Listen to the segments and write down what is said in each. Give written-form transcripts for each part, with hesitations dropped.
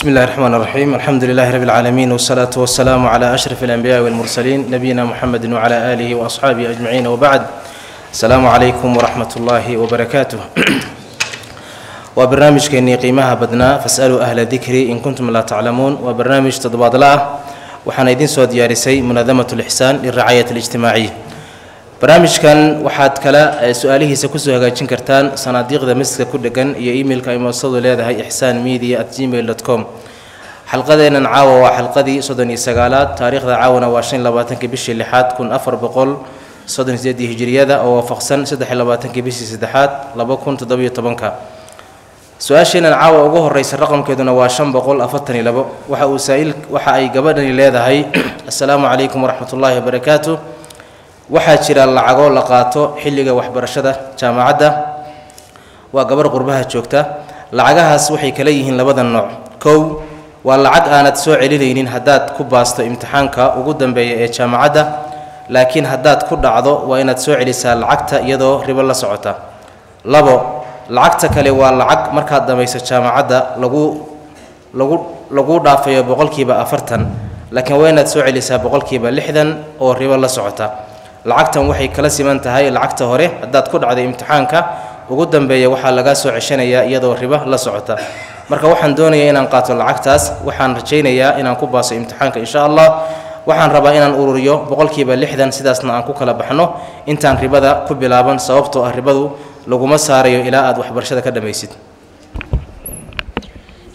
بسم الله الرحمن الرحيم. الحمد لله رب العالمين، والصلاة والسلام على أشرف الأنبياء والمرسلين، نبينا محمد وعلى آله وأصحابه أجمعين، وبعد. السلام عليكم ورحمة الله وبركاته. وبرنامج كأني قيمها بدنا فاسألوا أهل ذكري إن كنتم لا تعلمون، وبرنامج تضباط الله وحنايدين سود يارسي منظمة الإحسان للرعاية الاجتماعية. برنامج كان وحد كلا سؤاله سكوسه هجاجين كرتان صناديق ذا مسك كل جن يإيميل كإيميل صدوا لهذا هي إحسان ميديا @gmail.com. حلقة ذينا نعاوة وحلقة ذي صدني سجالات تاريخ ذا عاونا وعشرين لباتن كبيش اللي حاد كن أفر بقول صدني زيادة هجرية ذا أو فخسن سدح لباتن كبيش سدحات لبكون تضبيط طبنكا. سؤالنا نعاوة وجوه الرئيس الرقم كدنا وعشرين بقول أفتني لب وحأسائل وحأي جبرني لهذا هي السلام عليكم ورحمة الله وبركاته. waxaa jira lacago la qaato xilliga waxbarashada jaamacadda waa gabar qurbaha joogta. lacagahaas waxay kala yihiin labada nooc. kow waa lacag aanad soo celinaynin hadaad ku baasto imtixaanka ugu dambeeya ee jaamacadda, laakiin hadaad ku dhacdo waa inaad soo celisaa lacagta iyadoo ribo la socota. labo lacagta kale waa lacag markaad dhamayso jaamacadda lagu dhaafayo 40%, laakiin waa inaad soo celisaa 60% oo ribo la socota. lacagtan waxay kala siman tahay lacagta hore hadaad ku dhacday imtixaanka ugu dambeeya waxa laga soo ceshanaya iyadoo ribo la socota. marka waxaan doonayaa inaan qaato lacagtaas, waxaan rajaynayaa inaan ku baaso imtixaanka insha Allah. waxaan rabaa inaan ururiyo 60%, sidaasna aan ku kala baxno intaan ribada ku bilaaban, sababtoo ah ribadu laguma saarayo ilaa aad waxbarashada ka dhameysid.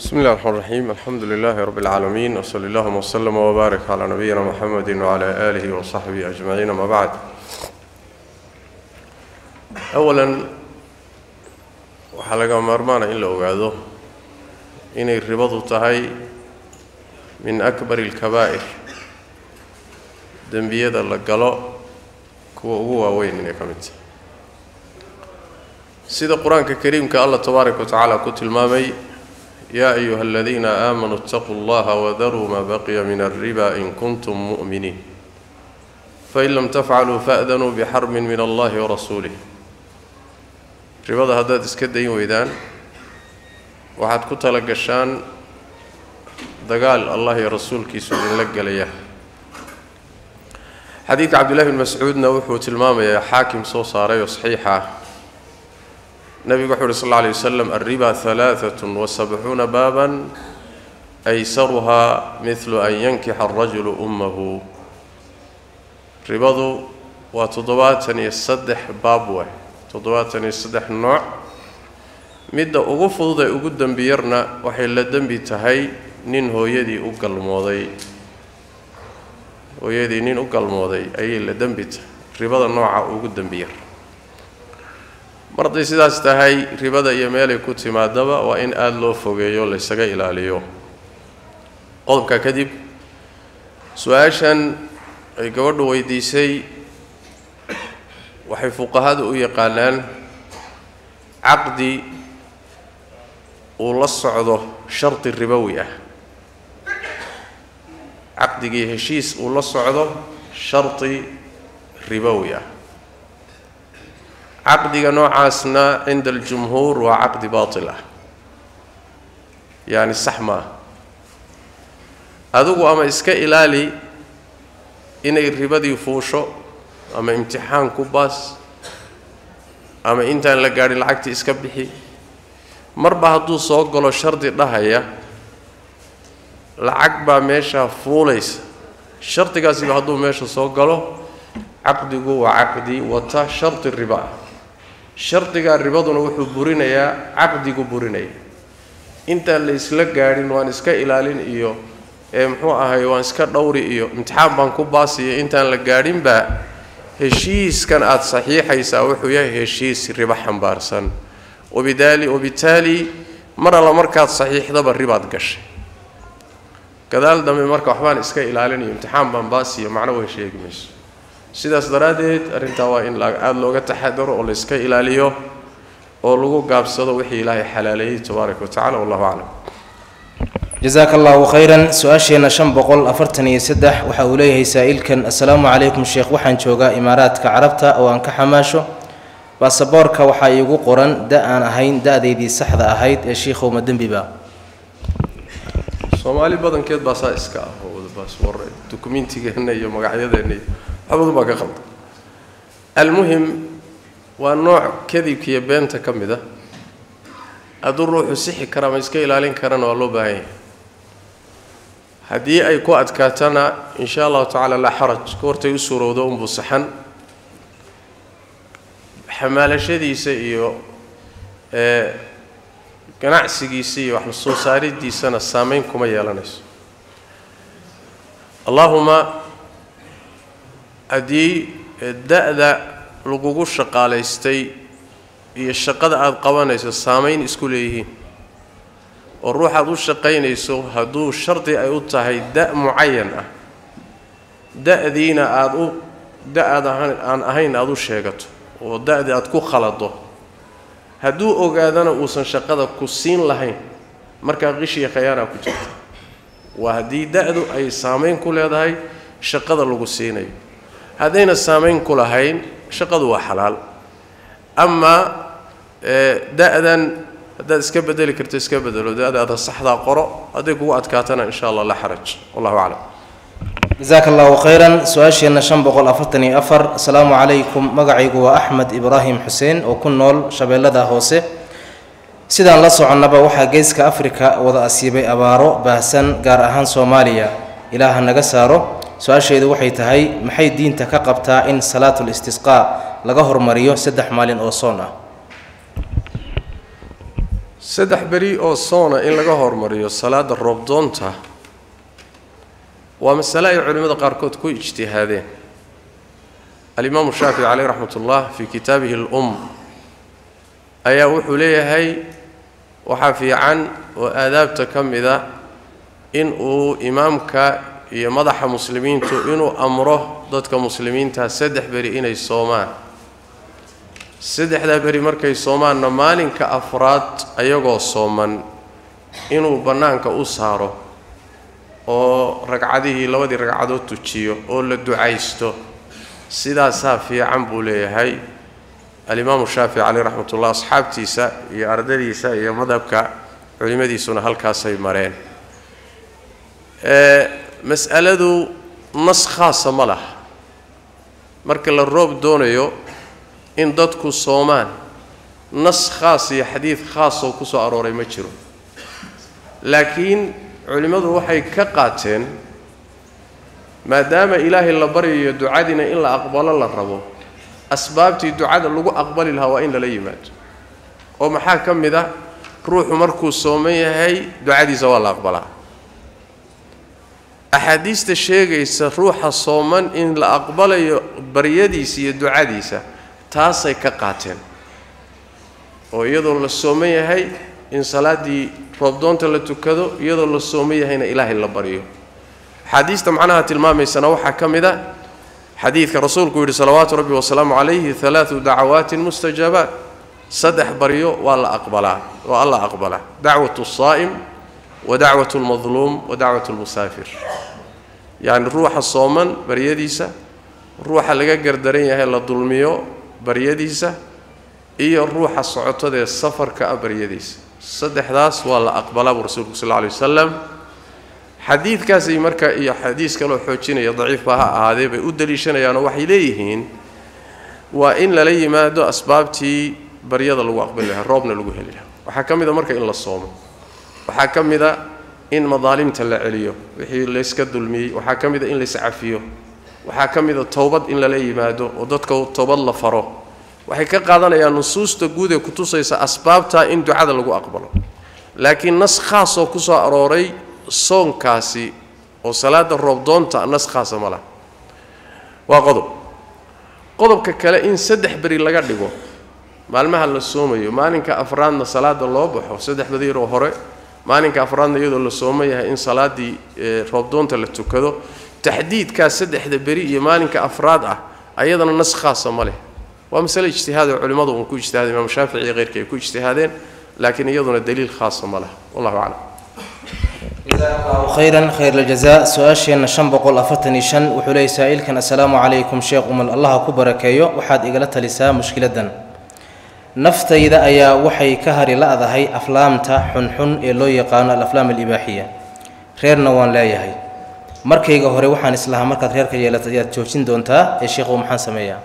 بسم الله الرحمن الرحيم. الحمد لله رب العالمين، وصلى الله وسلم وبارك على نبينا محمد وعلى آله وصحبه أجمعين، ما بعد. أولا وحلقة مرمانة إلا وقعده إن الرباط تهي من أكبر الكبائر دنبية اللقلاء كوهوها وين إنك مت سيد القرآن الكريم كالله تبارك وتعالى قتل مامي يا أيها الذين آمنوا اتقوا الله وذروا ما بقي من الربا إن كنتم مؤمنين، فإن لم تفعلوا فأذنوا بحرب من الله ورسوله. ربا هذا تسكدين ويدان وحد كتلك الشان دقال الله رسولك يسجن لك ليه. حديث عبد الله بن مسعود نوحه تلمامة يا حاكم صوصاري صحيحة. النبي صلى الله عليه وسلم الربا 73 بابا أيسرها مثل أن ينكح الرجل أمه. ربا وتضواتني الصدح بابوه تضواتني الصدح النوع مدة أغفض أقدم بيرنا وحيل الدنبي تهي ننهو يدي أقل موضي ويدي نين أقل موضي أي الدنبي ربا النوع أقدم بير marday sidaas tahay ribada iyo meelay ku timaadaba waa in aad loo fogeeyo la isaga ilaaliyo. qodobka kadib su'aashan ay gabadhu weydiisay waxay fuqahadu u yaqaanaan caqdi oo la socdo sharti ribawi ah. caqdigii heshiis oo la socdo sharti ribawi ah. عقد نوعاسنا عند الجمهور وعقد باطلة يعني السحمة. هذا أما إسكا إلالي إن الرباد يفوشو أما امتحان كوباس أما إنت لقاري العقد إسكا بحي مربع هدو صوغلو شرط لهايا العقد ماشا فوليس شرط قاسي هدو ماشا صوغلو عقده وعقدي وتا شرط الربا. شرطيغا ربادنا وحو بورينيا عقديغو بورينيا انتا اللي اسلا غارين وان اسكا الالين ايو مخو اهي وان اسكا دوري ايو امتحان بان كو باسي انتا لا غارين با هشيس كان اد صحيحيسا وحو يا هشيس ربا حنبارسن وبالتالي مره لا مركا صحيح دبا رباد غش كدال دم مركا وحبان اسكا الالين امتحان بان باسي معنى وهشيغميس sidaas daradeed arinta waa in aad looga taxadaro oo la iska ilaaliyo oo lagu gaabsado wixii Ilaahay xalaaleeyay tabaaraka wa taala. wallahu a'lam. jazaakallahu khayran. su'aashina 543 waxa uu leeyahay saa'ilkan: assalaamu alaykum sheekh, waxaan joogaa imaaraadka carabta oo aan ka xamaasho. baasaboorka waxa igu qoran da aan ahayn da'deedii saxda ahayd ee sheekhu ma dambiba. Somali badan keed basa iska oo bas war dokumentigeena iyo magacayadeena aad baa ka qaldan almuhim wa nooc kadibkiya beenta kamida adu ruuxu sixi kara ma iska ilaalin karana waa loo baahan yahay hadii ay ku adkaatana insha Allah taala la haraj koortay suurowdo umbu saxan xamaalashadiisa iyo ganacsigiisa iyo wax soo saaridiisana saameyn kuma yeelanayso Allahumma adi da'da lugugu shaqaaleystay iyo shaqada aad qabanayso saameyn isku leeyihiin oo ruuxa aad u shaqaynayso haduu sharti ay u tahay da' muayyan ah da'diina aad u da'dahan aan ahayn aad u sheegato oo da'da aad ku khalado haduu ogaadana uusan shaqada ku siin lahayn marka qishiga khiyaana ku jirto waa hadii da'du ay saameyn ku leedahay shaqada lagu siinay hadayna saameyn ku lahayn shaqadu waa xalaal ama da'dan dad iska bedeli karto iska bedelo da'da saxda qoro haday ku adkaatana insha Allah la haraj wallahu a'lam jazakallahu khairan su'aashina 544 assalamu alaykum magacaygu waa Ahmed Ibrahim Hussein oo ku nool Shabeellada hoose sidaan la soconaba waxa geeska Afrika wada asiibay abaaro baahsan gaar ahaan Soomaaliya ilaaha naga saaro su'aasheedu waxay tahay maxay diinta ka qabtaa in salaatul istisqaa laga hormariyo 3 maalin oo soon ah 3 bari oo soon in laga hormariyo salaada roobdoonta ومسألة علماء قاركوت كو اجتهادين الإمام الشافعي عليه رحمة الله في كتابه الأم أيا وحليه هي وحفي عن وآداب تكم إذا إن إمامك يمدح مسلمين تو إنه أمره ضدك مسلمين تا 3 بري إني صومان 3 بري مركي صومان نمالين كأفراد أيغو صومان إنه بنانك أسهره oo ragcadii labadii ragcadood tujiyo oo la ducaysto sidaas fiican buu leeyahay al-Imam Shafi'i alayhi rahmatullah asxaabtiisa iyo ardaydiisa iyo madhabka culimadiisuna halkaas ay mareen mas'aladu nas khaas ma laha marka la roob doonayo in dadku Soomaan nas khaas iyo xadiis khaas oo ku soo arooray ma jiro laakiin culimadu waxay ka qaateen maadaama ilaahi la bariyo ducadina in la aqbalo la rabo asbaabtii ducada lagu aqbali lahaa waa in la yimaado oo maxaa kamid ah ruuxu markuu sooman yahay ducadiisa waa la aqbalaa ahadiista sheegaysa ruuxa sooman in la aqbalayo bariyadiisa iyo ducadiisa taasay ka qaateen oo iyadoo la sooman yahay in salaadii roobdoonta la tukado iyadoo la soomiyahayna ilaahay la bariyo hadiista macnaha tilmaameysana waxa kamida hadiiska rasuulku yiri salaatu rabbi wa salaamu alayhi 3 da'awaat mustajabat sadh bariyo wala aqbala wa alla aqbala da'watu as-sa'im wa da'watu al-mazlum wa da'watu al-musafir yani ruuha sooman bariyadiisa ruuha laga gardaran yahay la dulmiyo bariyadiisa iyo ruuha socotada safarka bariyadiisa saddexdaas waa la aqbalaa rasuulku sallallahu alayhi wasallam xadiidkaas ay markaa iyo xadiis kale oo xoojinaya daciif baa ahaday bay u daliishanayaan waxay leeyihiin waa in la yimaado asbaabtii bariyada lagu aqbalay roobna lagu helay waxa kamid ah marka in la soomo waxa kamid ah in madaalimta la celiyo wixii la iska dulmiyay waxa kamid ah in la iscafiyo waxa kamid ah toobad in la yimaado oo dadka toobad la faro waxay ka qaadanayaan nusuusta guud ee ku tusaysa asbaabta in ducada lagu aqbalo laakiin nas khaas oo ku soo arooray soonkaasi oo salaada roobdoonta nas khaas ma laha waa qodobka kale in 3 bari laga dhigo maalmaha la soomayo maalinka afraadna salaada loo baxo 3 bari oo hore maalinka afraadna iyadoo la soomayahay in salaadii roobdoonta la tukado taxdiidka 3 bari iyo maalinka afraad ah ayadana nas khaas ma laha ومسألة اجتهاد العلماء وكل اجتهاد الإمام الشافعي غير كل اجتهادين لكن يظن الدليل خاص ما له والله أعلم. جزاك الله خيرا خير الجزاء سؤالنا شنبق الأفتني شن وحلي سائل كان السلام عليكم شيخ الله كبركيو وحد إجلتها لسا مشكلة نفت إذا أيا وحي كهر لا أذهي أفلام تا حن إلو يقان الأفلام الإباحية reerna waan leeyahay markayga hore waxaan islahaa markaad reerka yeelato ayaad joojin doontaa ee sheekhu maxaan sameeyaa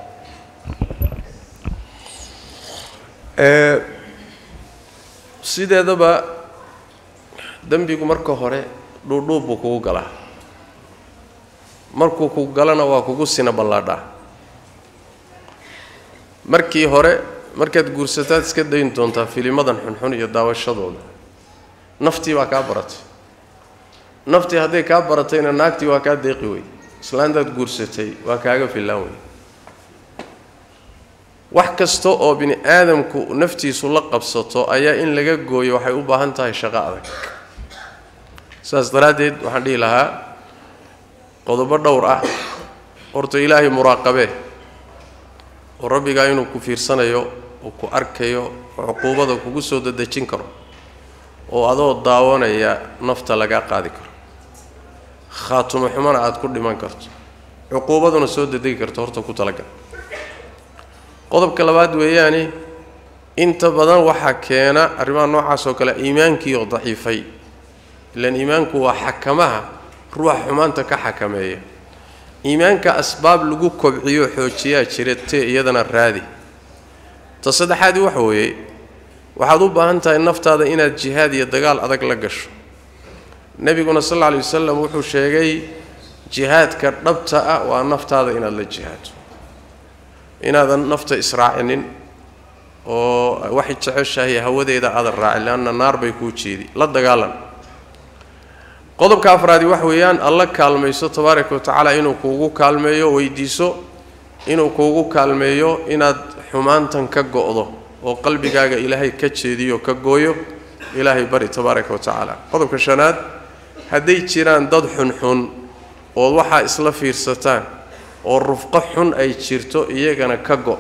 sideedaba dambigu marka hore dhuudhuub ku gala markuu ku galana waa kugu sina ballaadha markii hore markaad guursataad iska dayn doontaa filimadan xunxun iyo daawashadooda naftii baa ka baratay naftii haday ka baratayna naagtii waa ka deeqi way islaandaad guursatay waa kaaga filaan way wax kasto oo bini aadamku naftiisu la qabsato ayaa in laga gooyo waxay u baahan tahay shaqo adag saas daraadeed waxaan dhihi lahaa qodobo dhowr ah horta ilaahay muraaqabe وربي قاينو كفير سنة يو وكأركيو عقوبة وكجسود الدجين كرو وهذا الدعوان هي نفط لقى قاذكر خاتم حمان عاد كل ما كرت عقوبة ونسود الدجين تورت كتلقى قطب كلبات ويعني أنت بدن وحكينا أربعين نوع سوكلا إيمانك يضعفي لأن إيمانك وحكمها روح حمانتك حكمية إيمانك أسباب لجوء كبعيو حوشية شريت يدنا الرادي تصدق حد وحوي وحضوب أنت النفط هذا إن الجهاد يدقال أذك لقش النبي قلنا صلى الله عليه وسلم وحوشي جهاد كربتها والنفط هذا إن الجهاد إن هذا النفط إسرائيل وواحد تعيش هي هودي إذا هذا الراعي لأن النار بيكوتشي لا دقالن قدوب كافرادي وحويان الله كالميسو تبارك وتعالى إنه كوجو كالميو ويديسو إنه كوجو كالميو إن حمان تنكجو أضو وقلبي جاء إلهي كتشيديو كجويو إلهي بري تبارك وتعالى قدوب كشناد هدي تيران ضد حن والوحى إسلا فيرستان والرفقة حن أي تيرتو يجنا كجو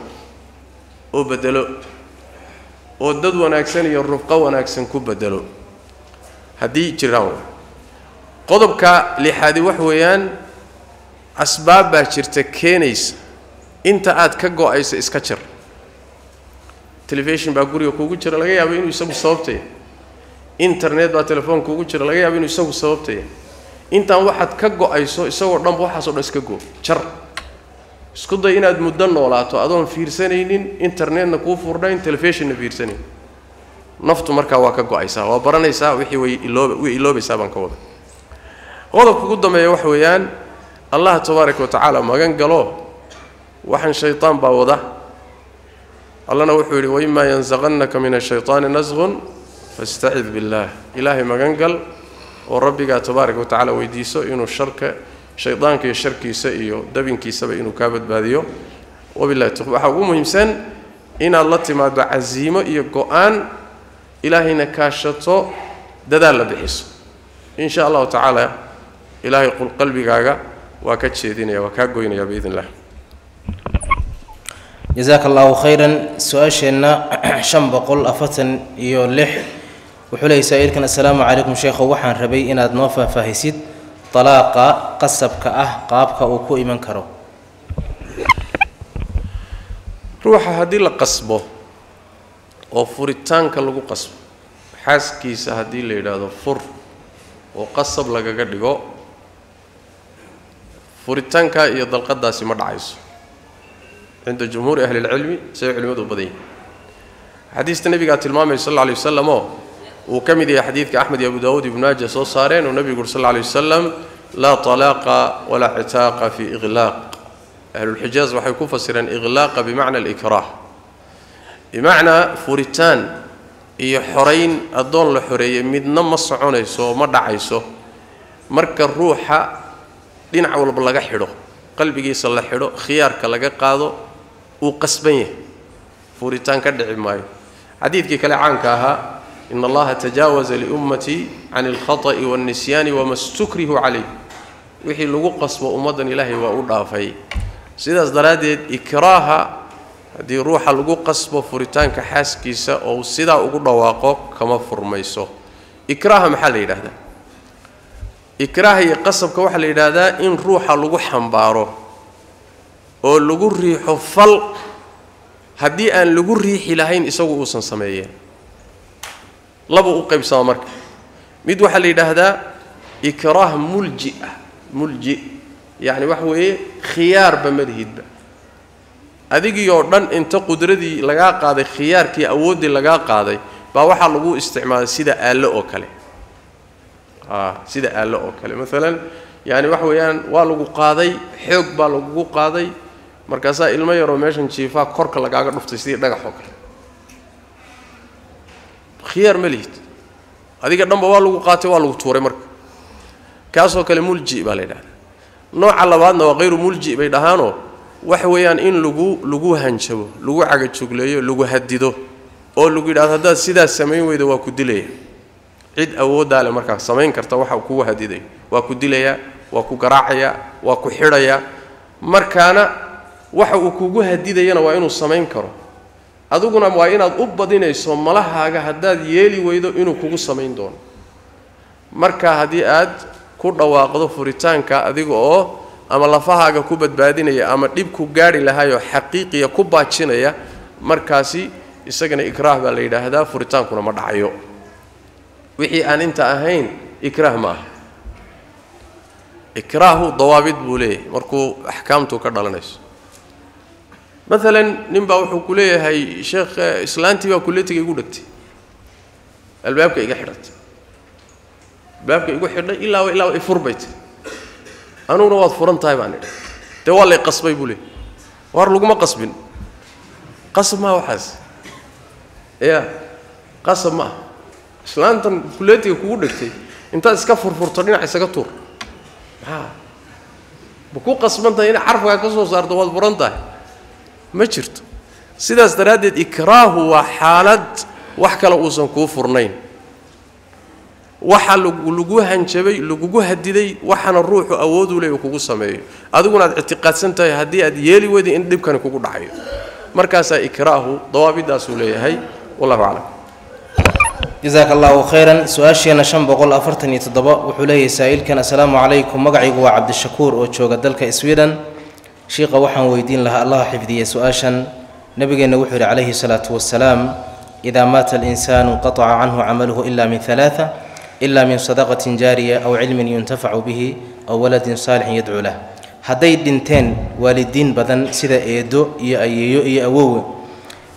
وبدلو والضد وناكسن يالرفقة وناكسن كوبدلو هدي تيران qodobka lixaadi wax weeyaan asbaab baa jirta keenaysa inta aad ka go'ayso iska jir television baa guriga kugu jira laga yaabo inuu isagu sababtay internet baa telefoon kugu jira laga yaabo inuu isagu sababtay intaan waxaad ka go'ayso isagoo dhanba waxaas oo dhan iska go jir isku day inaad muddo noolaato adoon fiirsanaynin internetna ku furdhayn televisionna fiirsanay naftu markaa waa ka go'aysaa waa baranaysaa wixii way iloobaysaa baan ka wada قدوب قدام يا وحويان الله تبارك وتعالى ما جنقلوه وحن شيطان باوضه الله نوحي لي وإما ينزغنك من الشيطان نزغ فاستعذ بالله إلهي ما جنقل وربي تبارك وتعالى ويديسو إنه الشرك شيطانك الشرك يسئيو دبنك يسبئ إنه كابد باديو وبالله تقبح ومهم سن إن الله تماد عزيمه يقوان إلهي نكاشته ددال بحسه إن شاء الله تعالى إلهي يقول قلبي قاعد وكتشيدين وكاجوين يا بإذن الله. جزاك الله خيرا. سؤال شينا شم بقول أفتن يولح وحلي سائل كان السلام عليكم شيخ وحن ربي إن أدنوفا فهسيد طلاقة قصبك قابك وكو إيمان كرو روح هدي لقصبه وفرتان كلو قصب حاسكي سهدي ليدا فر وقصب لقا قدقو فوريتانكا يضل القداسي مدعيس عند جمهور أهل العلم سيعلموا البدين حديث النبي قال المامي صلى الله عليه وسلم وكم دي حديث كأحمد أبو داود بن ماجه صارين والنبي يقول صلى الله عليه وسلم لا طلاق ولا عتاق في إغلاق أهل الحجاز راح يكون فسرا إغلاق بمعنى الإكراه بمعنى فوريتان iyo xoreyn adoon la xoreeyay midna ma soconayso ma dhacayso marka ruuxa dhinac walba laga xidho qalbigiisa la xidho khiyaarka laga qaado uu qasban yahay furitaan ka dhici maayo xadiidkii kale caanka ahaa in allaha tajaawaza li ummati an al-khata'i wan-nisyani wa mastukrihu alayhi wixii lagu qasbo ummadan ilaahay waa u dhaafay sidaas daraadeed ikraaha دي روح لجو قصبه فريتان كحاس كيسة أو صدا أقول رواقك كما فرميسه إكراه محل إيراده إكراه يقصب كوحل إيراده إن روح لجو حنباره أو لجو ريح فل هدي أن لجو ريح لهين يسوي وصن سماية لبو قيب سامرك ميد وحل إيراده إكراه ملجئ يعني وحو إيه خيار بمدهد با هذيك يوردان انت قدردي لغا قادي خيار كي أودي لغا قادي باوحا لغو استعمال سيدا آل أوكالي سيدا آل أوكالي مثلا يعني وحو يان والغو قادي حيوك بالغو قادي مركزا إلما يرو ميشن شيفا كورك لغا قادي نفتي سيدا لغا حوكالي خيار مليت هذيك الدنبا والغو قاتي والغو توري مرك كاسو كلي ملجئ باليدان نوع اللبادنا وغير ملجئ بيدهانو وحويان إن لغو هنشبو لغو عقد شغليه لغو هددو أو لغو هذا سيدا السمين ويدا وكدليه عد أود على مركب سمين كرتا وحو كو هددي وكدليه وكقراعيه وكحريه مركانا وحو كو هددي أنا وينو سمين كرو أذوقنا وين أبدين يسون ملها هذا يلي ويدا إنه كو سمين دون مركا هدي أد كل واقض فريتان كأذيق أما لفها كوبة بعدين يا أما ديب كجاري لها يا حقيقي يا كوبة تشين يا مركزي يسجن إكراه بالليلة هذا فريتان كنا مدعيو وحي أن أنت أهين إكراه ما إكراه ضوابط بولي مركو أحكامته كدلناش مثلا نبأ حكوليه هاي شيخ إسلانتي وكلتي يقولتي الباب كي يحرت بابك يقول حرنا إلا يفور بيت أنا ونواد فرن طيب عنه توالي قصبي بولي وارلوك ما قصبين قصب ما وحاس إيه قصب ما إسلام كلتي وكودتي أنت إسكفر فرطانين عيسكتور بكو قصبان تاني عارفه كسر صار تواد فرن طيب ما شرت سيدا استردد إكراه وحالة وحكى لو أوسن كوفرنين waxa lagu hanjabay lagu hadiday waxana ruuxu awood u leeyahay kugu sameeyo adiguna aad ictiqaadsan tahay hadii aad yeeli weydo in dibkan kugu dhacayo markaas ay ikraahu dawaabidaas u leeyahay wallahu a'lam jazakallahu khairan su'aashina 547 wuxuu leeyahay saa'ilkan assalamu alaykum magacaygu waa Cabdishakuur oo jooga dalka Sweden sheekha waxaan weydiin lahaa Allah xifdiye su'aashan nabigeena wuxuu yiri alayhi salatu wassalaam idha mata al-insanu qata'a anhu 'amaluhu illa min 3 إلا من صدقة جارية أو علم ينتفع به أو ولد صالح يدعو له هذي الدنتين والدين بدن سيدا يدو يأوو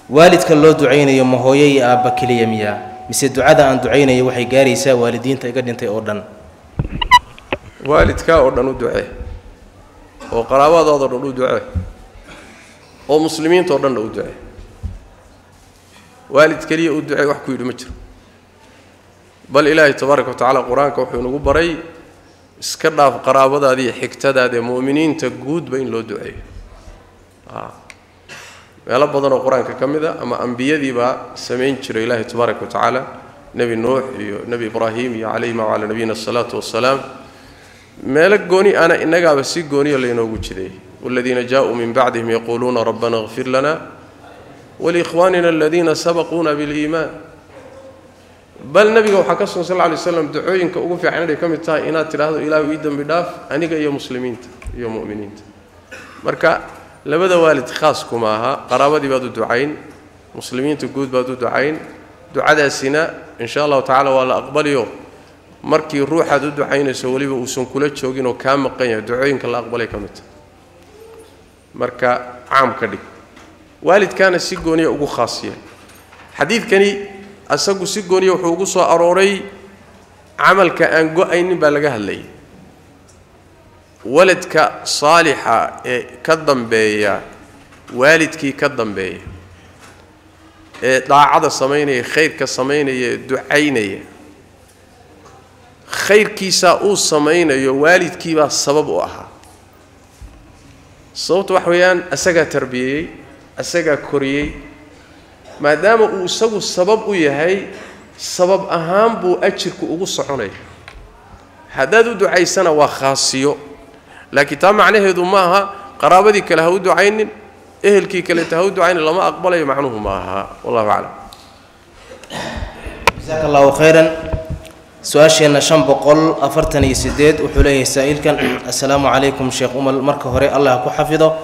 والد كالله دعين يوم هو يأبك لي يميا مثل دعاء أن دعين يوحي جاريسا والدين تقدن تأردن والد كأردن الدعاء وقرابة ضرر الدعاء ومسلمين تأردن الدعاء والد كلي الدعاء وحكي المتر بل إلهي تبارك وتعالى قرآنك وحيو نقول بري اسكرنا في قرابة هذه حكتة هذه مؤمنين تقود بين لو دعي يلبضنا قرآنك كم ذا أما أنبياء ذي با سمين شر إلهي تبارك وتعالى نبي نوح نبي إبراهيم عليهما وعلى نبينا الصلاة والسلام مالك قوني أنا إنك أبسيك قوني اللي نوجد شذي والذين جاءوا من بعدهم يقولون ربنا اغفر لنا ولإخواننا الذين سبقونا بالإيمان بل نبي وحكى صلى الله عليه وسلم دعوين كأقول في عندي كم تاء إن تراه إلى ويدم بداف أنا جاي مسلمين يا مؤمنين مركا لبدا والد خاص كماها قرابة بدو دعين مسلمين تجود بدو دعين دعاء السنة إن شاء الله تعالى ولا أقبل يوم مركي الروح دو دعين سولي وسون كلت شوقين وكام قيا دعين كلا أقبل يكمت مركا عام كذي والد كان السجوني أقول خاصية حديث كني أسقو سجوني وحوجس وأروري عمل كأن جوئين بلجها لي ولد كصالحة كذب بيا والد كي كذب بيا ضاع هذا صميني خير كصميني دعيني خير كي سأو صميني والد كي بس سبب واحد صوت وحيان أسقى تربية أسقى كورية ما دام أوسعوا السبب وياهي سبب أهم بو أشرك أوسع عليه هذا دو دعاء سنة وخاصية لكن تام عليه ذمها قرابة كله دعين أهل كي كله دعين لما أقبل يمعنه معها والله أعلم. جزاك الله خيرا سؤالي أنا شنب قل أفرتني سديد وحليه سائل كان السلام عليكم شيخ أمل مركهري الله كحفظه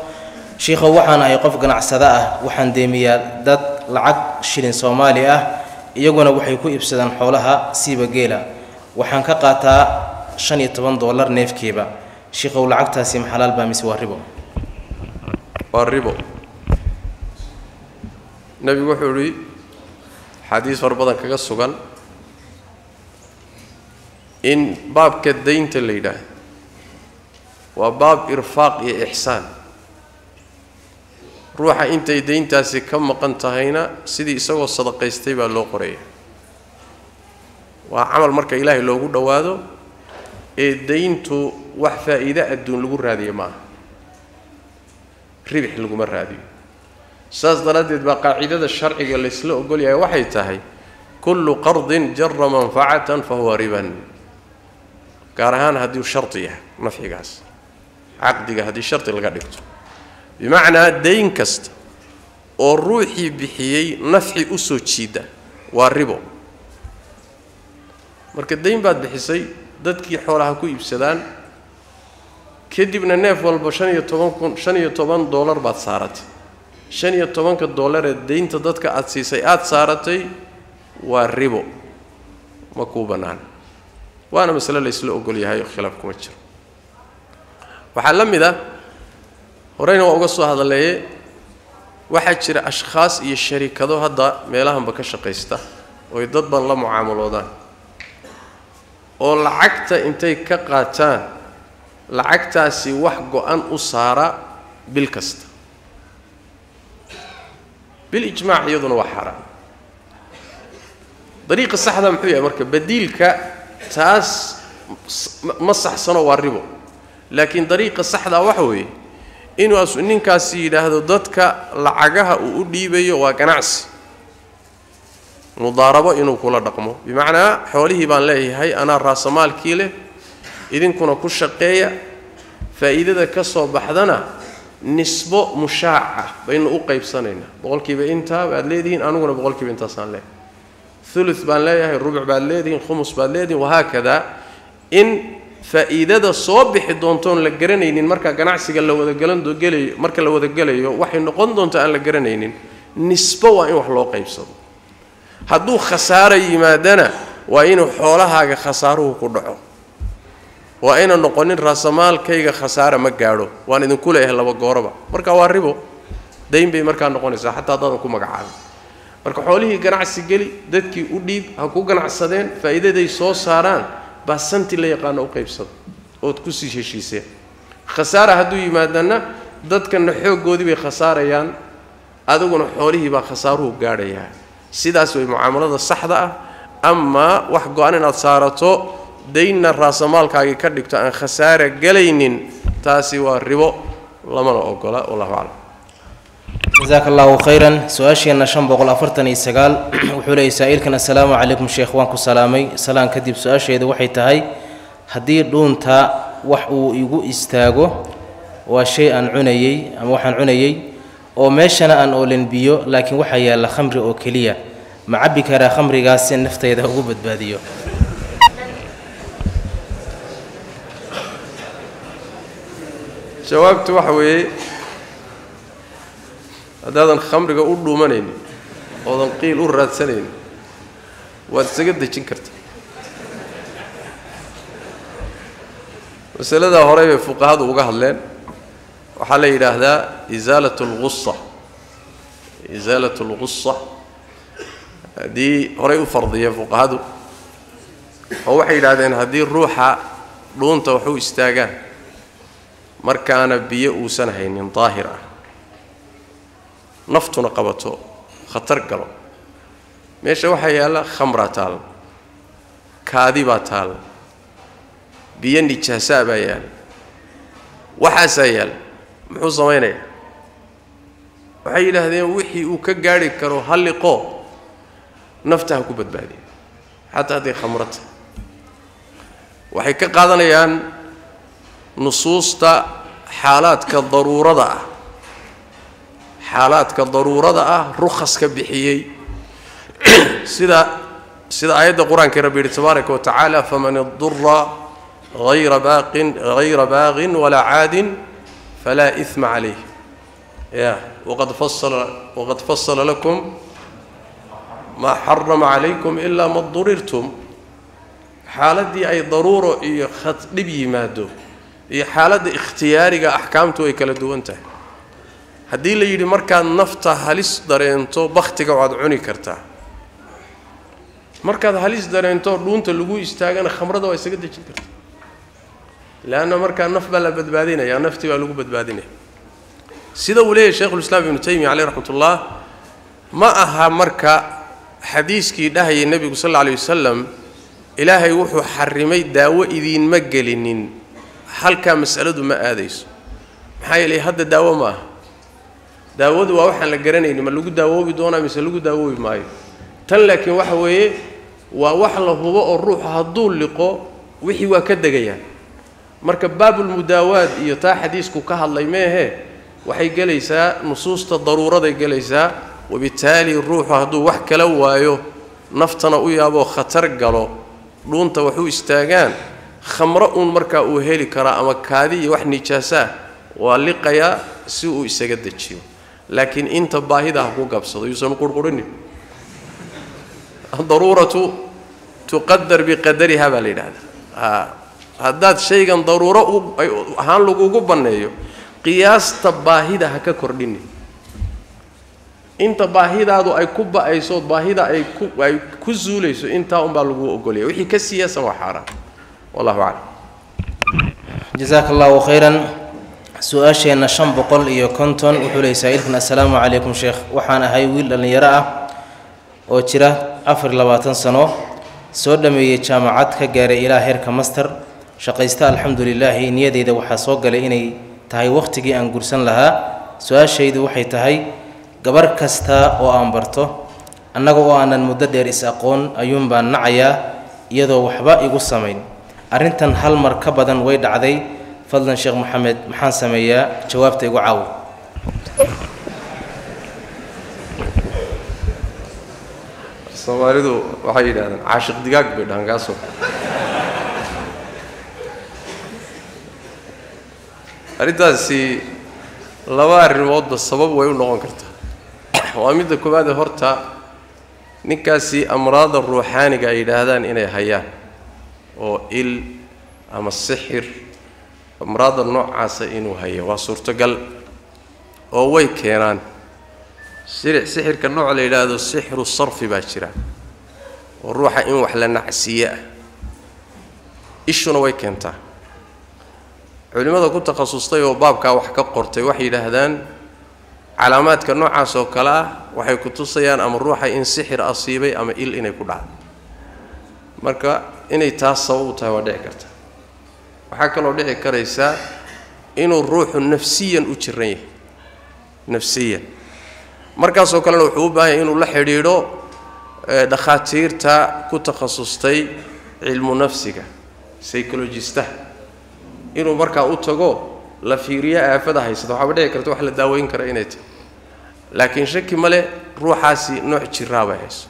شيخ وحنا يقف جناع سداء وحن ديميا دات lacag shilin Soomaali ah iyaguna waxay ku iibsadaan xoolaha siiba geela waxaan ka qaataa $15 neefkeeba sheekhow lacagtaasi ma xalaal baa mise waa ribo nabi wuxuu ri xadiis farbadan kaga sugan in baabka deynta leeyda wa baab irfaaq iyo ihsaan ruuxa intay deyntaasi ka maqan tahayna sidii isagoo sadaqaystay baa loo qoreeyay waa amal marka ilaahay loogu dhawaado ee deyntu wax faa'iido adduun lagu raadiyo ma ribix lagu ma raadiyo saas daradeed baa qaacidada sharciga la isla ogol yahay waxay tahay kullu qardin jarra manfa'atan fa huwa riban كارهان هذه الشرطية ما في قاس عقدك هذه الشرط اللي قدرته بمعنى دين كست والروحي بحيي نفع أسوتشيدة والربو مرك الدين بعد بحسي ضدك حولها كوي بسدان كدي من الناف والبشان يطبون $15 بعد صارت $15 كالدولار الدين تضدك أتسيسيات صارتي والربو مكوبنان وأنا مثلا ليس له أقول يا هاي خلافكم أشر وحلم إذا ورينا وقصوا هذا اللي واحد شر أشخاص يشريك هذا هذا مالهم بكش قيسته ويضد بالله معامله ده والعكت أنتي كقتان العكت سي وحقه أن أصارة بالكست بالإجماع يظن وحرام طريق الصح هذا محوية مركب بديل ك تاس مصح صنو والربو لكن طريق الصح لا وحوي إنه أسنين كاسي لهذا ضدك لعجها وأودي بيه وكنعس مضاربة إنه كل رقمه بمعنى حوله بان له هاي أنا الرأس مال كيله إذن كنا كل شقية فإذا كسر بحدنا نسبة مشاعة بين أقيب سنين بقول كيف أنت بعد ليدين أنا وأنا بقول كيف أنت صان له ثلث بالليدين الربع بالليدين خمس بالليدين وهكذا إن فإذا صبح الدونتون للجرنين مركا جناعسي قال لو ذقلن دقلي مركا لو ذقلي وحين نقندون تان للجرنين نسبة وإن وحلاق يبصر هدو خسارة يمادنا وإن حولها خساره كله وإن نقولن رسمال كي خسارة مجاره وإن كله هلا وجاربه مركا واربه دين بي مركا نقولن صح حتى ضرنا كم جعاب marka xoolihii ganacsigali dadkii u dhiib ha ku ganacsadeen faa'iidaday soo saaraan ba santi la yaqaan oo qaybsado oo ku sii heshiisay khasaara haduu yimaadana dadkan xoogoodi way khasaarayaan adiguna xoolihii ba khasaaruhu gaadhayaa sidaas way muaamalada saxda ah ama wax go'an inaad saarato deynna raasamaalkaaga ka dhigto aan khasaare galaynin taasi waa ribo lamana ogola wallahu a'lam جزاك الله خيرا سؤالي أن شنبق الأفرتني سجال وحولي سائل كنا السلام عليكم شيخ وانكو سلامي سلام كذب سؤالي إذا وحي تهاي هدير دون تا وحو يجو استاجو وشيء أن عنيي أم وحن عنيي أو ماشنا أن أولن بيو لكن وحي على خمر أو كلية مع بكرة خمر جالس النفط إذا وجبت باديو جوابت وحوي هذا الخمر يقول منين أو قيل أراد سنين والسجد يشكرت وسلذا هريب فوق هذا وقهلين وحلي هذا إزالة الغصة دي هريب فرضية فوق هذا هو حيل هذين هذه الروحة لون توحو استاجا مركانا بيئو سنهين طاهرة نفتنا قبته خطر قلو مش وحي على خمرتال كاذبتال بيني جسابا يال وحسيل محوزميني وحي لهذين وحي وكجاري كرو هلقو نفتها كبت بادي حتى هذه خمرته وحي كقاضيان نصوص تا حالات كالضرورة دا. حالات كالضرورة رخص كبحيي سيدا آيات القرآن كربي تبارك وتعالى فمن اضطر غير باغ ولا عاد فلا إثم عليه يا وقد فصل لكم ما حرم عليكم إلا ما اضطررتم xaaladii ay daruuro iyo khadib yimaado iyo xaalada ikhtiyaariga ahkaamtu ay kala duwan tahay hadii la yiri marka nafta halis dareento baxtiga waad cuni kartaa marka halis dareento dhuunta lagu istaagana khamrada way isaga dejin kartaa laana marka naf bala badbaadinaya nafti waa lagu badbaadinaya sida uu leeyahay sheekh islaam ibn taymiya alayhi rahmatullah ma aha marka hadiiskii dhahay nabiga sallallahu alayhi wasallam ilaahay wuxuu xarimay daawo idin ma gelinin halka mas'aladu ma aadayso maxay ilay hadda daawo ma daawadu waa waxaan la garanayno ma lagu daawoobi doonaa mise lagu daawoobi maayo tan laakiin waxa weeye waa wax la hubo oo ruuxa haduu liqo wixii waa ka dagayaan marka baabul mudaawaad iyo taa hadiisku ka hadlay meehe waxay galaysaa nusuusta daruurada galaysaa wabitaali ruuxa haduu wax kala waayo naftana u yaabo khatar galo dhuunta wax u istaagaan khamra un marka uu heli kara ama kaadi wax nijaasa waa liqaya si uu isaga dajiyo laakiin inta baahida ku qabsado aysan qurqurin الضرورة تقدر بقدرها بالإرادة. هذا شيء عن ضرورة هان لقوقو بنيه. قياس تباهيدا هكا كرديني. إنت باهيدا هذا أي كوبا أي صوت باهيدا أي كوب أي كوزولي سو إنت أم بالقوقو قليه. وهي كسياسة وحارة. والله أعلم. جزاك الله خيرا. سؤال شيخنا شنبقل يكنتون وحلي سعيد السلام عليكم شيخ وحنا هاي ويل اللي يراه. oo jira 24 sano soo dhameeyay jaamacad ka gaaray ilaa heerka master shaqaysta alxamdulillah niyadeeda waxa soo galay inay tahay waqtigii aan gursan lahaa su'aashaydu waxay tahay gabar kasta oo aan barto annaga oo aanan muddo dheer is aqoon ayuun baan nacaya iyadoo waxba igu sameyn arintan hal mar ka badan way dhacday fadlan sheekh maxamed maxaan sameeyaa jawaabta igu caaw صوارده وحيد هذا عاشق دقاق بدان قاسو أريد سي لوار الموضة السبب ويقول نغن كرتا واميد كبادة هورتا نكاسي أمراض الروحاني قايد هذا إني حيا أو إل أما السحر أمراض النوع عاسى إنو حيا وصورت قل أو ويكيران سحر كالنوع اللي هذا السحر الصرفي باشرة والروح إن وحلا نعسية إيش نوي كنتا علماء كنت تخصصتي وبابك وحكا قرتي وحي لهذان علامات كالنوع عسو كلا وحي كنت صيان أم الروح إن سحر أصيبي أم إل إن يكون عاد مركا إن يتعصوا وتودع كرتا وحكا لو دعي كريسا إنه الروح نفسيا أجريه نفسيا markaas oo kale wuxuu u baahan inuu la xiriiro dhakhaatiirta ku takhasustay cilmu nafsiga psychologist inuu markaa u tago la fiiriyo aafada haysata waxa dhici karta wax la daaweyn kara inay tahay laakiin shaki male ruuxaasi nooc jiraaba hayso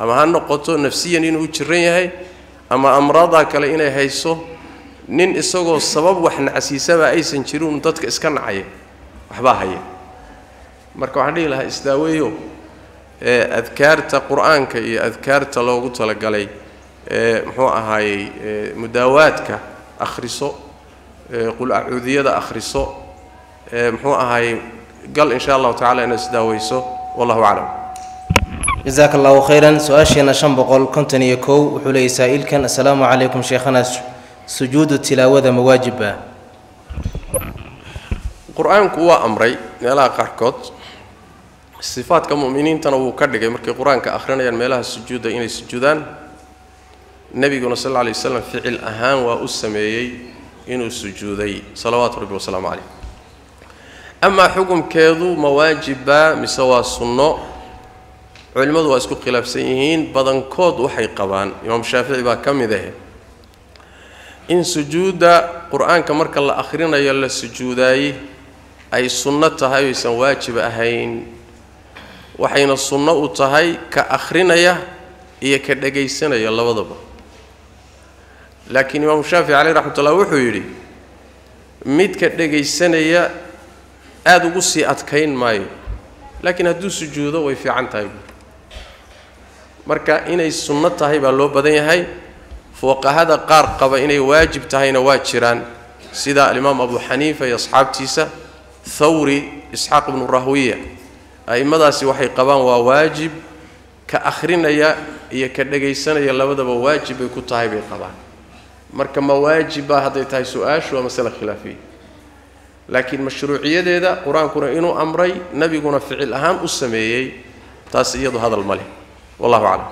ama ha noqoto nafsiyan inuu jiran yahay ama amrada kale inay hayso nin isagoo sabab wax nacsiisaba aysan jirin dadka iska nacay waxba hayay marka waxaan leeyahay isdaaweeyo adkaarta quraanka iyo adkaarta loogu tala galay muxuu ahaayay mudaawaadka akhriso qul a'uudiyada akhriso muxuu ahaayay gal insha Allah ta'ala in isdaaweyso wallahu a'lam jazakallahu khayran su'aashina 551 wuxuu leeyahay saa'ilkan assalamu alaykum sheekhana sujuudu tilaawada mawaajiba quraanku waa amray meelaha qarkood sifaadka muuminiintana uu ka dhigay markii quraanka akhrinayaan meelaha sujuuda inay sujuudaan nabiguna sallallahu alayhi wasallam ficil ahaan waa u sameeyay inuu sujuuday salawaatu rabbi wasalaamu alayhi amma hukumkeedu mawaajiba misawa sunno culimadu waa isku khilaafsan yihiin badankood waxay qabaan imaam shaafici baa kamid ah in sujuuda quraanka marka la akhrinayo la sujuuday أي سنة تهاي سواجب أهين وحين السنة تهاي كأخرنا هي كدقي سنة يلا وضبه لكن إمام الشافعي عليه رحمة الله وحيري ميت كدقي سنة أدو قصي أتكين ماي لكن هدو سجوده ويفي عن تايب مركا إن السنة تهاي بالله بدين هاي فوق هذا قار قبائني واجب تهين واجران سيدا الإمام أبو حنيفة أصحاب تيسا ثوري إسحاق بن الراهوية أي ماذا سوحي قبان وواجب كأخرين يا كدقيسان يا لبدا بواجب يكون تهيب القبان مركب مواجب هذا تهي سؤاش ومسألة خلافية لكن مشروعية هذا قرآن إنه أمري نبي قنا فعل أهم السمية تسيد هذا الملك والله أعلم.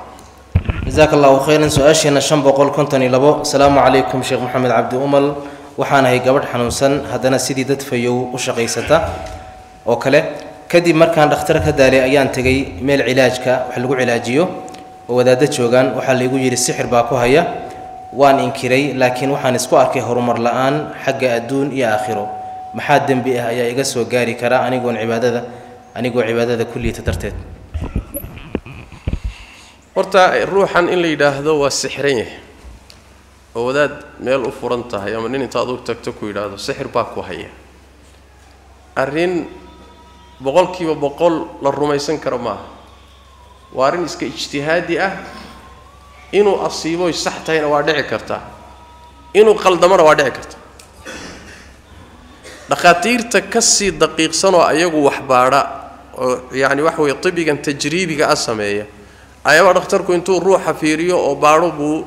جزاك الله خيرا. سؤالنا شن بقول كنتني لبو السلام عليكم شيخ محمد عبد أمل وحنا هي قبر حنوسن هذانا سيدي دتفيو وشقيسته وكله كدي مركان اخترك هذالي أيان تجي ميل علاجك وحلقو علاجيو وودادت شوغان وحلقو يجي السحر باكو هيا وان إنكري لكن وحنسكو أركي هرمر لآن حق الدون يا آخره محادم بها يا إجسوا جاري كرا أنيقون عبادة ذا أنيقون عبادة ذا كلية ترتد. ورتا الروح عن اللي ده ذو السحرية وذا مال أفرنته يا منين تأذوك تكتكوا إلى هذا السحر باكو هيا. أرين بقول كي وبقول للرميسن كرماه وأرين إسك اجتهادي إنه أصيبه صحته إنه وادع كرتا إنه قل دمر وادع كرتا. دكاتير تكسي دقيق سنة أيجو وحبارة يعني وحوي طبي كان تجريبي كأسمية أيوة دكتوركو أنتو روح فيريو أو باربو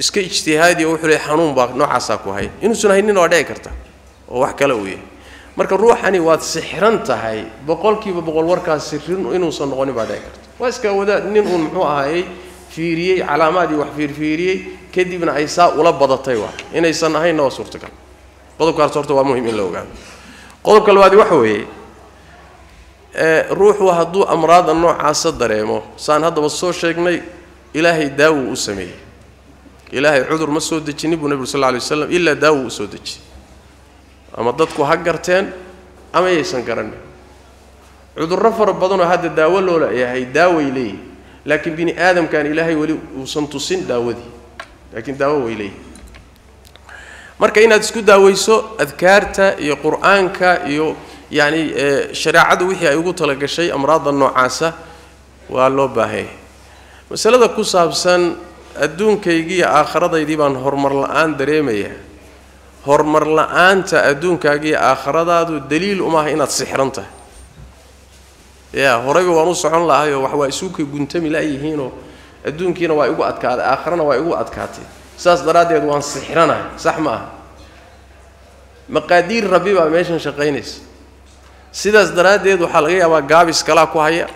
إسك اجتهادي أو حري حنون باق نوع عساكو هاي إنه سنة هني نوداي كرتا وحكي لويه مركب روح أني وات سحرنت هاي بقول كي بقول وركا سحرن إنه سنة غني بعداي كرتا واسك وده ننقول معه هاي فيري علامات دي وحفير فيري كدي بن عيسى ولا بضت تيوا إنه السنة هاي نوا صورتك قدوك أرسلته ومهم إلا وقال قدوك الوادي وحوي روح وهدو أمراض النوع عصد دريمه سان هذا بالصور شيء إلهي داو أسميه إلهي عذر ما سودتش نبي النبي صلى الله عليه وسلم إلا داو سودتش أما ضدكوا هجرتين أما يسنكرني عذر رفر بدنه هذا داول ولا يهي داوي لي لكن بني آدم كان إلهي ولي وسنتوسين داودي لكن داوي لي marka inaad isku daawayso adkaarta iyo quraanka iyo yani shariicadu wixii ay ugu tala gashay amraadda noocaasa waa loo baahay masalada ku saabsan adduunkayga iyo aakhiradaydi baan horumar la'aan dareemaya horumar la'aanta adduunkaaga iyo aakhiradaadu daliil uma aha inaad sixran tahay yaa horayba waan u socon lahay wax waa isuuka guntami laayihiinoo adduunkiina waa igu adkaaday aakhirana waa igu adkaatay ساس درادي أدوان سحرنا سحمة مقادير ربي بعمشن شقينيس سداس درادي أدو حلقي أو جابس كلا كوهية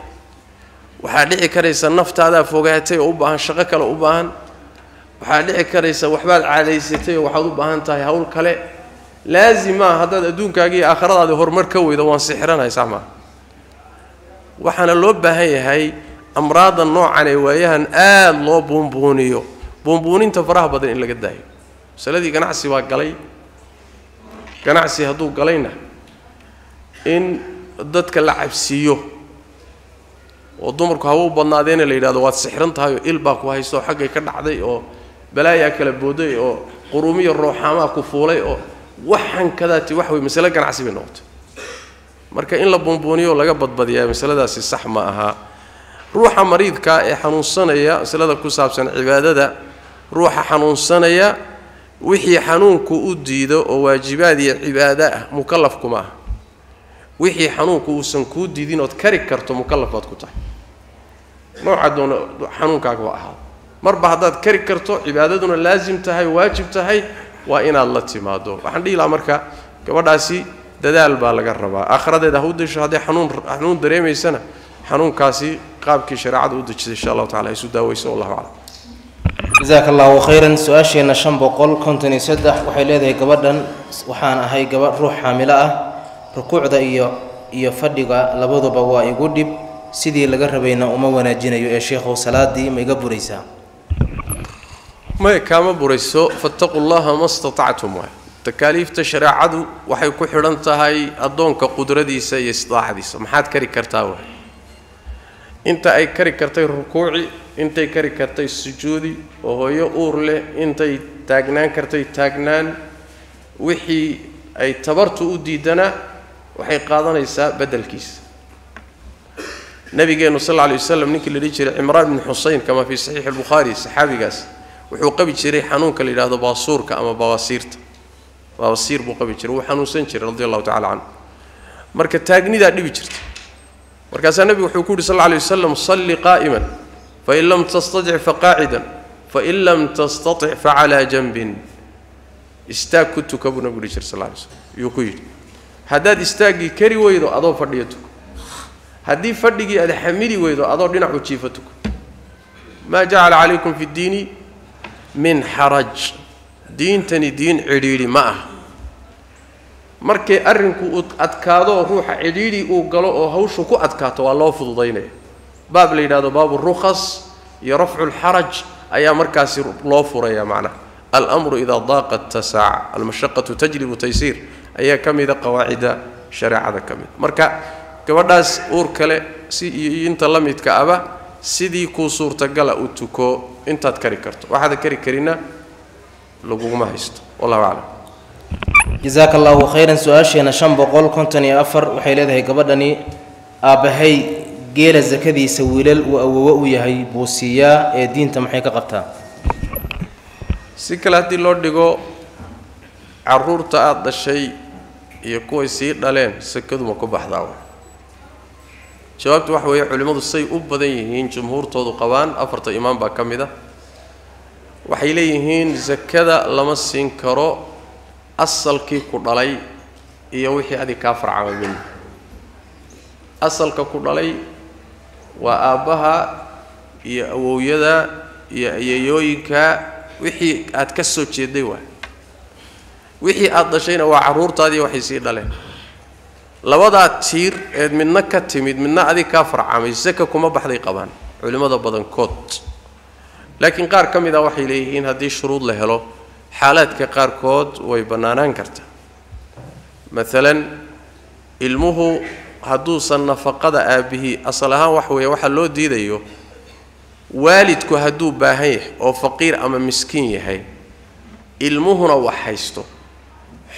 وحالي كريس النفط هذا فوجاتي أوبان شقك له أوبان وحالي كريس وحبال على يستي وحضو بان تاي هول كلا لازم هذا دون كاجي آخر هذا هور مركوي دوان سحرنا سحمة وحنا اللب هي أمراض النوع على وياهن الله بونبونيو بونبونين تفرح بدن إلا قداي سلذي كان عسي واقلي كان عسي هدو قلينا إن ضدك اللعب سيو والضمرك هو بنادين اللي يرادوات سحرنت هاي إلباك وهاي سو حقي كان عدي أو بلايا كلبودي أو قرومي الروحامة كفولي أو وحن كذا توحوي مسألة كان عسي بنوت مركا إن لا بونبونيو لا قبض بديا مسألة داسي صح معها روح مريض كا حنون صنيا سلذا كوساب سن عبادة دا روح حنون صنيا وحي حنون كودي ذا وواجبات عبادة مكلف كماه وحي حنون كوسن كودي ذي نتكرك كرتو مكلفات كتاه ما عدون حنون كعواها مر بعضات كرك كرتو عبادتنا لازم تهي واجب تهي وإن الله تمادو عندي الأمر كا كبراسي دال بالجربة آخر ده هود شهادة حنون دريم السنة حنون كاسي قابك شرعة ودتش إن شاء الله تعالى يسودا ويسأل الله أعلم. جزاك الله خيرا. سؤالي أنا شن بقول كنت نسدح وحيل هذا جبردا وحنا هاي جبر روح حاملة ركوع ده يفدق لبض بوا يقدب سيدي لجر بينه أمة ونجينا يا شيخ وصلاة دي ما يجبر يسا ما كام بريسو فاتقوا الله ما استطعتم تكاليف تشرعة وحيكون حرنتها هاي أدون كقدرتي سيستطاع دي سمحات كركرتاوه أنت أي كركتي ركوعي، أنت أي كركتي سجودي، وهو يورله، أنت أي تاجنان كرتي تاجنان، وحي أي تبرت أوديدنا، وحي قاضنا يسا بدل كيس. النبي صلى الله عليه وسلم نكل ليش عمران بن حسين كما في صحيح البخاري صحابي قاس، وحو قبي جري حنونك اللي هذا باصورك أما بواسيرت بواسير بو قبي جري وحنون سنجر رضي الله تعالى عنه مركا تاجني ذا نبي جرت مركز النبي وحكور صلى الله عليه وسلم صلي قائما فإن لم تستطع فقاعدا فإن لم تستطع فعلى جنب استاك كنت كبنا بقول صلى الله عليه وسلم يقول هذا استاجي كري ويدو أضاف فرديتك هذه فردي الحميري ويدو أضاف لنا حجيفتك ما جعل عليكم في الدين من حرج دين تاني دين عديلي معه markay arrinku adkaado ruuxa cidhiidi uu galo oo hawshu ku adkaato waa loo fududeynaa baab leeyahay baabu ruqas iyo raf'u al-haraj ayaa markaas loo furaya macna al-amru idha daqa tasaa al-mashaqqatu tajlibu taysir ayaa kamida qawaacida shariicada kamid marka gabadhaas uur kale si inta la midka aba sidii ku suurta gala u tuko intaad kari karto waxaad kari karina lagu ma haysto wallahu a'lam جزاك الله خيرا سؤالشينا شنبقول كنتني أفر وحيلة هي قبضني أبهي جيل الزكدي سويل وأووية هي بوسيا دين تمحيك قطع. سكلاتي لورد جو عرور تعد الشيء يكون يصير دلين سكد مكب حذاو. شباب توحوي علماء الصي أبدين جمهور تود قوان أفرت إمام بكمده وحيليهين زكدا لمسين كرو asalkii ku dhalay iyo wixii aad ka farcaamin asalka ku dhalay waa aabaha iyo awowyada iyo ayeeyooyinka wixii aad ka soo jeeday waa wixii aad dhashayna waa caruurtaadii waxay si dhaleen labada tiir ee midna ka timid midna aad ka farcaamaysa ka kuma baxday qabaan culimada badan kood laakiin qaar kamida waxay leeyihiin hadii shuruud la helo حالات كقاركود ويبنانان كرتا مثلا علمه هدوس النفقة أبيه أصلها وحوي وحلو ديديو والدك هدو باهي أو فقير أما مسكين يهي علمه روحيستو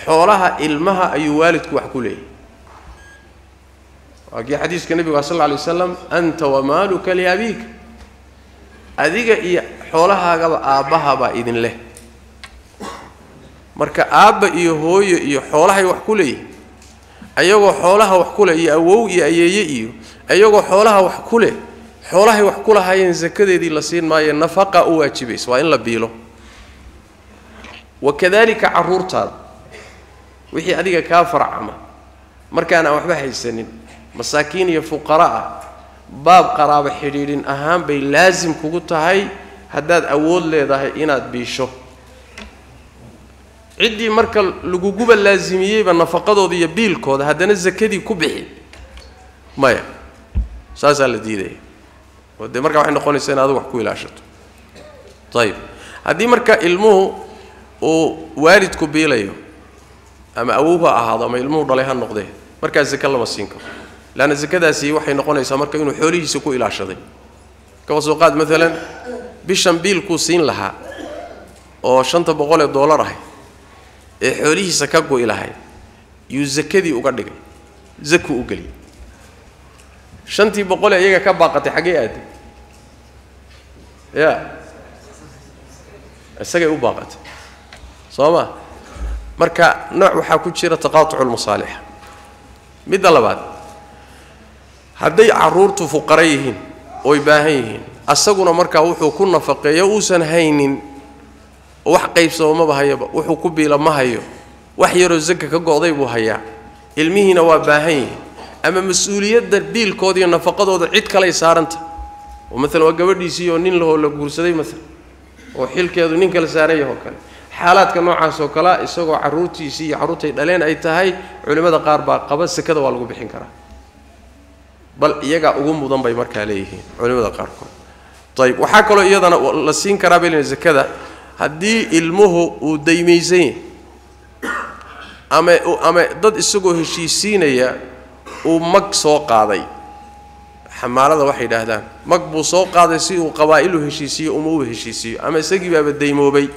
حولها علمها أي والدك وحكولي وقال حديث النبي صلى الله عليه وسلم أنت ومالك لأبيك أذيك حولها أباها بإذن الله marka aaba iyo hooyo iyo xoolaha ay wax ku leeyeen ayagoo xoolaha wax ku leeyeen awow iyo ayeeye iyo ayagoo xoolaha wax ku leeyeen xoolaha wax ku lahaayeen zakadeedii la siin maayo nafaqa oo waajibays waa in la biilo wakadalika arurtaad wixii adiga ka farcama marka aan waxba haysanin masaakiin iyo fuqaraa baab qaraabo xiriirin ahaan bay laazim kugu tahay hadaad awood leedahay inaad biisho عدي مركل لجوجب اللازمية بالنفقات ذي بيلك هذا هذا الزكدي كبحي ما يه ساس على ديده وده مركب إحنا قلنا السنة هذا وحكوا العشرة طيب هذه مركب علمه ووالد كبيليه أما أبوها هذا ما علمه ضلها النقدة مركب الزكاة الله مسينكم لأن الزكاة ده سي وحنا قلنا السنة مركب إنه حوري يسكوا العشرة كوسوقات مثلا بيشن بيلكو سين لها أو شنطة بقول $1 هاي حوليه سكاكو إلهي يزكدي أقدر زكو أقلي شنتي بقول أيها كباقة حقيقة يا السجى وباقة صوما مركا نوع حكوت شيرة تقاطع المصالح مد الله بعد هدي عرورت فقريهن ويباهيهن السجون مركا وحو كنا فقيه وسن هينين وحقيب سو ما بهايبا وحكوبي لما هيو وحير الزكاة كقاضي بهايا المهي نوابهين أما مسؤولية البيل كودي النفقات وضعت كلا يسارنت ومثلا وجبر يسيونين له ولا جورسدي مثلا وحيلك يدونين كلا ساريه هكذا حالات كنوع سوكلا يسوق عروتي يسي عروتي دلين أي تهاي علماء قاربة قبل سكذا والجو بحنكرة بل يجا أقوم بضم بيمرك عليه علماء قاركم طيب وحكوا أيضا لسين كرابين الزكاة هدي علمه وديميزين أما ضد السجوه الشيسينية ومك سوق عادي حمارة واحد هذا مك بسوق عادي سي وقبائله الشيسية أموه الشيسية أما سجي بالديمو بي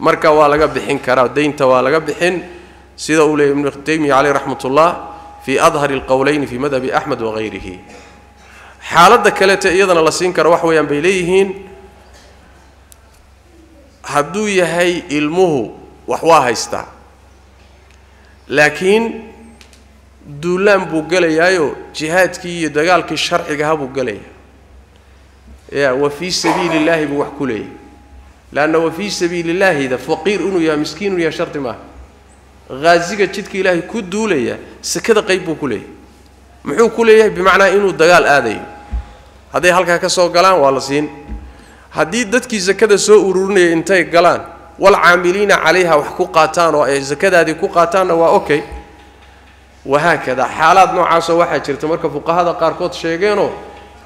مركب ولا قبل حين كرا دين توالى قبل حين سيد أولي ابن التيمي عليه رحمة الله في أظهر القولين في مذهب أحمد وغيره حالة ذكرت أيضا الله سينكر وحويا بليهن hadduu yahay ilmuhu wax waa haystaa laakiin duulan buu galayayo jihaadkii iyo dagaalkii sharciga ah buu galaya ya wa fi sabilillahi buu wax kulay laana wa fi sabilillahi da faqir unu ya miskiin unu ya shart ma gaaziga jidka ilaahi ku duulaya sakada qayb buu kulay muxuu kulay bimaana inuu dagaal aadayo haday halka ka soo galaan waa la siin hadii dadkii zakada soo ururinay intay galaan wal aamiliina calayha wax ku qaataan oo ay zakadaadii ku qaataan waa okay وهكذا حالات نوعاس waxay jirta marka fuqahaada qaar kood sheegeeno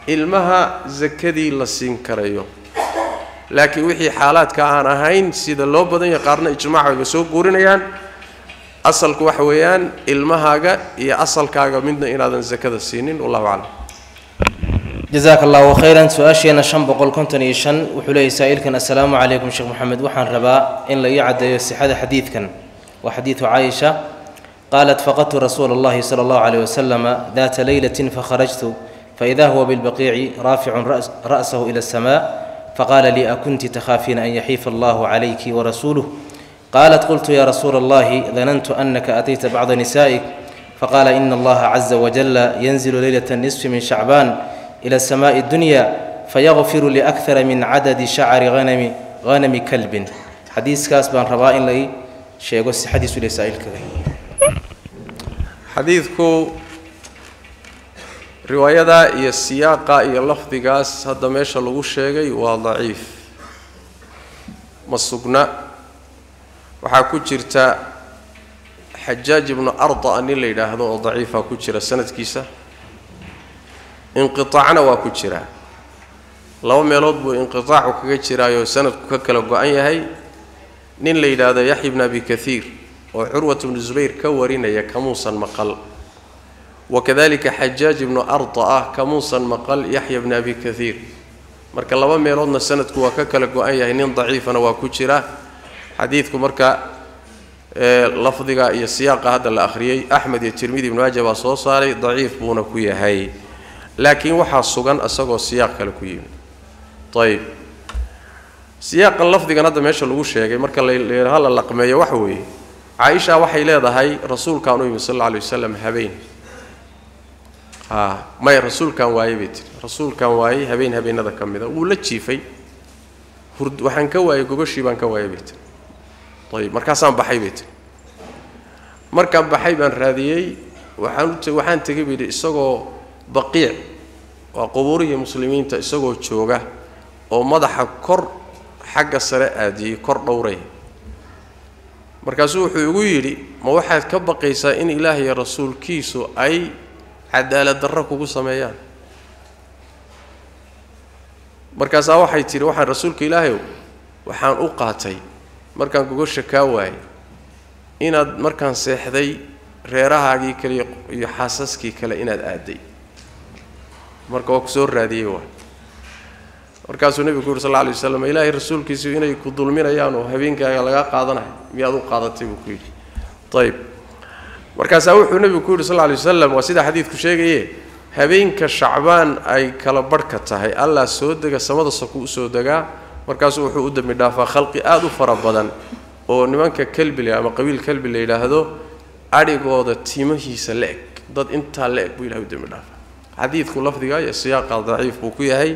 ilmaha zakadii la siin karayo laakiin wixii xaalad ka aan ahayn sida loo badan yaqaarna ijmaaciga soo guurinayaan asalku wax weeyaan ilmahaaga iyo asalkaaga midna inaadan zakada siinin wallahu a'lam jazakallahu khairan su'aashina 555 wuxuu leeyahay saa'ilkan assalaamu alaykum sheekh maxamed waxaan rabaa in la ii cadeeyo sixada xadiidkan wa xadiithu Aisha قالت فقدت رسول الله صلى الله عليه وسلم ذات ليلة فخرجت فإذا هو بالبقيع رافع رأسه إلى السماء فقال لي أكنت تخافين أن يحيف الله عليك ورسوله قالت قلت يا رسول الله ظننت أنك أتيت بعض نسائك فقال إن الله عز وجل ينزل ليلة النصف من شعبان إلى السماء الدنيا فيغفر لأكثر من عدد شعر غنم كلب حديث كاسبان ربائن لي شيء يقص حديث لسائل كذا حديثكو رواية هي السياقة هي اللفظ قاس هذا ماشى لو شيء وضعيف مسقنا وحكوا جرت حجاج بن أرطى أن اللي ده هذا ضعيف حكوا جرت سنة كيسة انقطاعنا وحكوا جرت لو ما لبوا انقطاع وحكوا جرت سنة ككلب عين هاي نين اللي ده هذا يحيى بن أبي كثير وعروة بن الزبير كورين يا كموسا مقل وكذلك حجاج بن أرطأة كموسا مقل يحيى بن أبي كثير مركا لو ما يرون السند كوكاكلك وأي هنين ضعيف أنا وكوتشرا حديثكم مركا لفظة يا سياق هذا الأخري أحمد يا الترمذي بن ماجه وصوصاري ضعيف بونكويا هاي لكن وحاسوغان أسوغو سياق كالكويا طيب سياق اللفظة هذا ماشي الوشي مركا هلا اللقمية وحوي عائشة وحي لهذا رسول كان صلى الله عليه وسلم هبين ما رسول كان واي بيت رسول كان واي هبين هذا كم ذا ولا تشيفي هرد وحن كواي جوجشي بان كواي بيت طيب مركز عم بحي بيت مركز بحي بان راديي وحن تجيب السجو بقيع وقبوري المسلمين تسجو تشوجه ومضح كر حق السرقة دي كر دوري markaasuu wuxuu ugu yiri ma waxaad ka baqaysaa in ilaahay iyo rasuulkiisu ay cadaalad darro kugu sameeyaan markaas waxay tiri waxaan rasuulka ilaahay waxaan u qaatay markaan kugu shakaa waay inaad markaan seexday reerahaagii kale iyo xaasaskii kale inaad aaday markaa ku soo raadiyo markaas uu nabiga sallallahu alayhi wasallam ilaahay rasuulkiisu inay ku dulminayaan oo habeenkaaga laga qaadanayo miyaad u qaadatay buu ku yiri tayib markaas uu nabiga sallallahu alayhi wasallam waa sida xadiisku sheegay habeenka shacbaan ay kala barka tahay alla soo daga samada saku soo daga markaas wuxuu u dambi dhaafa khalqi aad u fara badan oo nimanka kalbi ama qabiil kalbi la yiraahdo arigooda tiimahiisa leeg dad inta leeg buu ilaahay u dambi dhaafa xadiisku lafdiga iyo siyaaqa dhaif buu ku yahay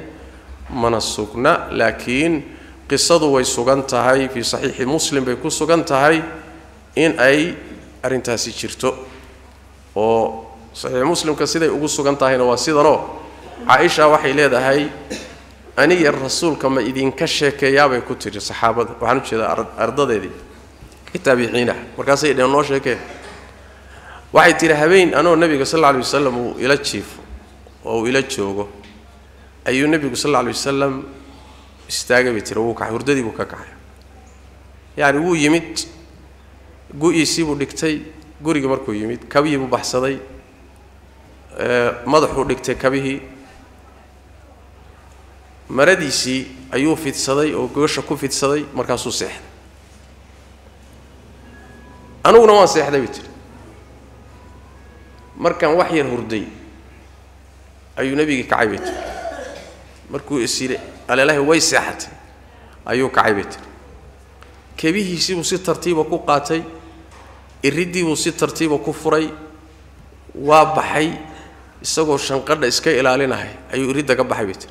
من السكنة لكن قصة ويسقنتها هي في صحيح مسلم بيكون سقنتها هي إن أي أرنتها سيشرتو أو صحيح مسلم كسيدة يقول سقنتها هي نواسيدة نو عائشة وحي لها هي أني الرسول كما إذا كشك يا بيكوتر الصحابة وحنوش إذا أرض ذي كتابينه وكاسي إذا نوشك واحد ترهبين أنا النبي صلى الله عليه وسلم إلى الشيف أو إلى الشوقه أي النبي صلى الله عليه وسلم استاجب يتروك عوردي بوكك يعني هو يميت جو يسيبو دكتي جوري جمركو يميت كبي أبو بحصدي مضحو دكتي كبيه مرديسي أيوه في تصدي أو جوش أكون في تصدي مركزو سحر أنا ونوان سحر ده بيتر مركان وحي الهردي أي النبي كعبيت مركو يصير على الله ويسحت أيوك عبيت كبيهيسي بو سي ترتيب كو قاتاي إردي بو سي ترتيب كو فراي وا بخاي اسagoo shanqadha iska ilaalinahay ayuu irida ka baxay bit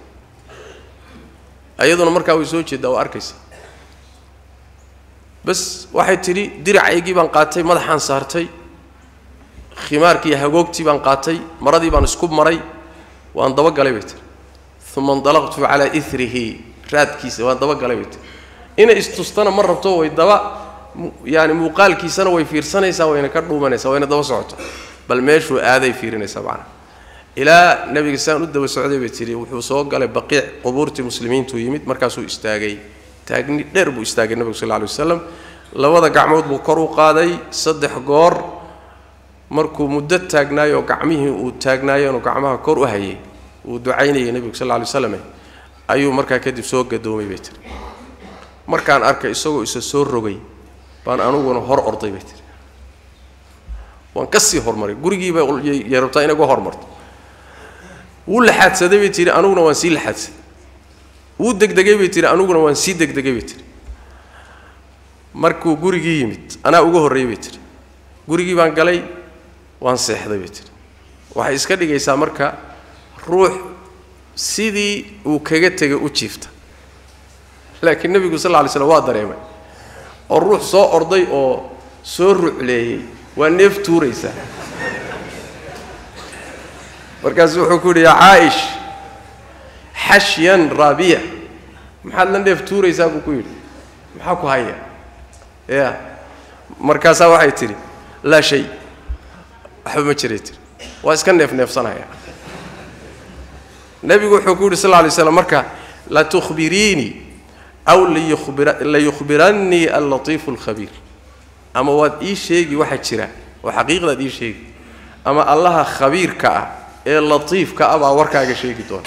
ayaduna markaa way soo jeedaa oo arkaysa bas waxay tiri diracaygii baan qaatay madaxan saartay khimaarkii hagoogtii baan qaatay maradii baan isku maray waan daba galay bit thumma dalaqtu ala ithrihi raadkiisa waan daba galay bit ina istustana mar rabto way daba yani muuqaalkiisana way fiirsanaysaa wayna ka dhuumanaysaa wayna daba socotaa bal meeshu aaday fiirinaysaa baan إلى النبي صلى الله عليه وسلم بتري وحصوق على بقيع قبور المسلمين تويمت مركزه استاجي تاجني درب استاجي النبي صلى الله عليه وسلم لو هذا قعمود بكرو قاضي صدح جار مركو مدة تاجناي وقعميه وتاجناي وقعمها كرو هي ودعيني النبي صلى الله عليه وسلم أيو مركا كده سوق قدومي بتري مركان أركا يسوق يسسور رجي بان أنا ونهار أرضي بتري وانكسي هرمري جورجي بقول يربطينا جو هرمرت ولا حادثة ده بيتري أنا ونا ونسي الحادثة ودك دقي بيتري أنا ونا ونسي دك دقي بيتري مركو جورجي يمت أنا أقوله ري بيتري جورجي بان قالي وانسح ده بيتري وحيسكلي جيسا مركا روح سيدي وكجتة وشيفته لكن النبي صلى الله عليه وسلم واضح ريما الروح صار أرضي أو سر عليه والنفتور يسا مركز حكوري يا عائش حشيا ربيع محل نفتوري ساكو كويل محاكو هيا يا مركز واحد تري لا شيء أحب ما شريت واسكن نف صنايع النبي يقول حكوري صلى الله عليه وسلم مركز لا تخبريني أو لا يخبرني اللطيف الخبير أما واد إيش شيء واحد شراء وحقيقة دي شيء أما الله خبير كأ اللطيف كأبا وركع كشيء كتون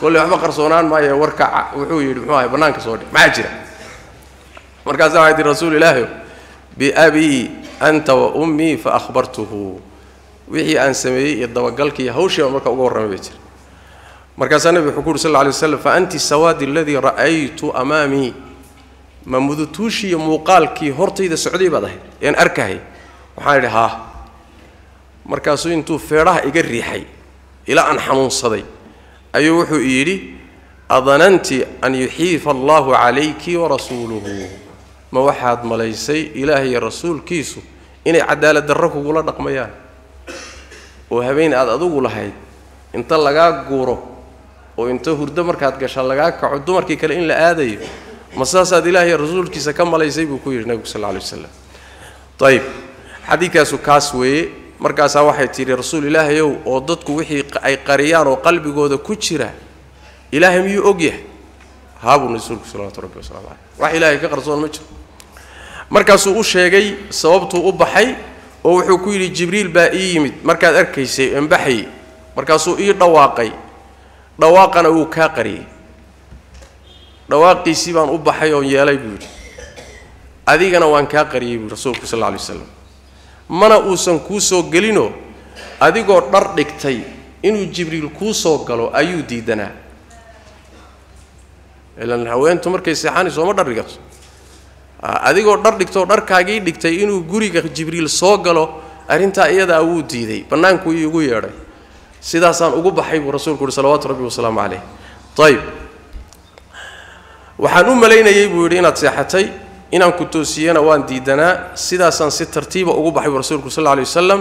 كل يوم قرصونان ما يوركع وحوي ما يبنان كصوري ما أجرا مركز عهد الرسول الله بأبي أنت وأمي فأخبرته وحي أن سمي يتوكلك يهوش ومركع أقرب بيتر مركز أنا بحكور صلى الله عليه وسلم فأنت السواد الذي رأيت أمامي منذ توشي مقال كي هرتي السعودية بده يعني أركعي وحالها markaasuu intuu feeraha iga riixay ila an xanuunsaday ayuu wuxuu yiri adananti an yuhifa Allahu alayki wa rasuluhu ma waxaad malaysay ilaahi iyo rasuulkiisu inay cadaalad darro kugu la dhaqmayaan oo habeen aad adigu lahayd inta laga guuro oo inta hurdo markaad gasha laga kaco dumarkii kale in la aadayo masaasaad ilaahi iyo rasuulkiisa ka malaysay buu ku yiri nabiga sallallahu alayhi wasallam tayib hadiikaasu kaaswee markaas waxay tiri rasuul ilaahay oo dadku wixii ay qariyaan oo qalbigooda ku jira ilaahay miyuu og yahay haabu rasuulku sallallahu alayhi wasallam wax ilaahay ka qarsoon ma jiro markaas uu sheegay sababtu u baxay oo wuxuu ku yiri jibriil baa ii yimid markaad arkaysay in baxay markaas uu ii dhawaaqay dhawaaqana uu ka qariyay dhawaaqiisi baan u baxay oo yeelay buuri adigana waan ka qariyay rasuulku sallallahu alayhi wasallam mana uusan ku soo galino adigoo dhar dhigtay inuu jibriil ku soo galo ayuu diidanaa ilaan haweentu markay saxaan isoo ma dharigato adigoo dhar dhigto dharkaagii dhigtay inuu guriga jibriil soo galo arinta iyada uu diiday banaanku igu yeeray sidaasaan ugu baxay rasuulku sallallahu alayhi wasallam alayhi tayib waxaan u maleynayay buu yiri inaad saxatay إن كنتوسينا وان ديدنا سيدا سانسي ترتيب أقوب حي رسول صلى الله عليه وسلم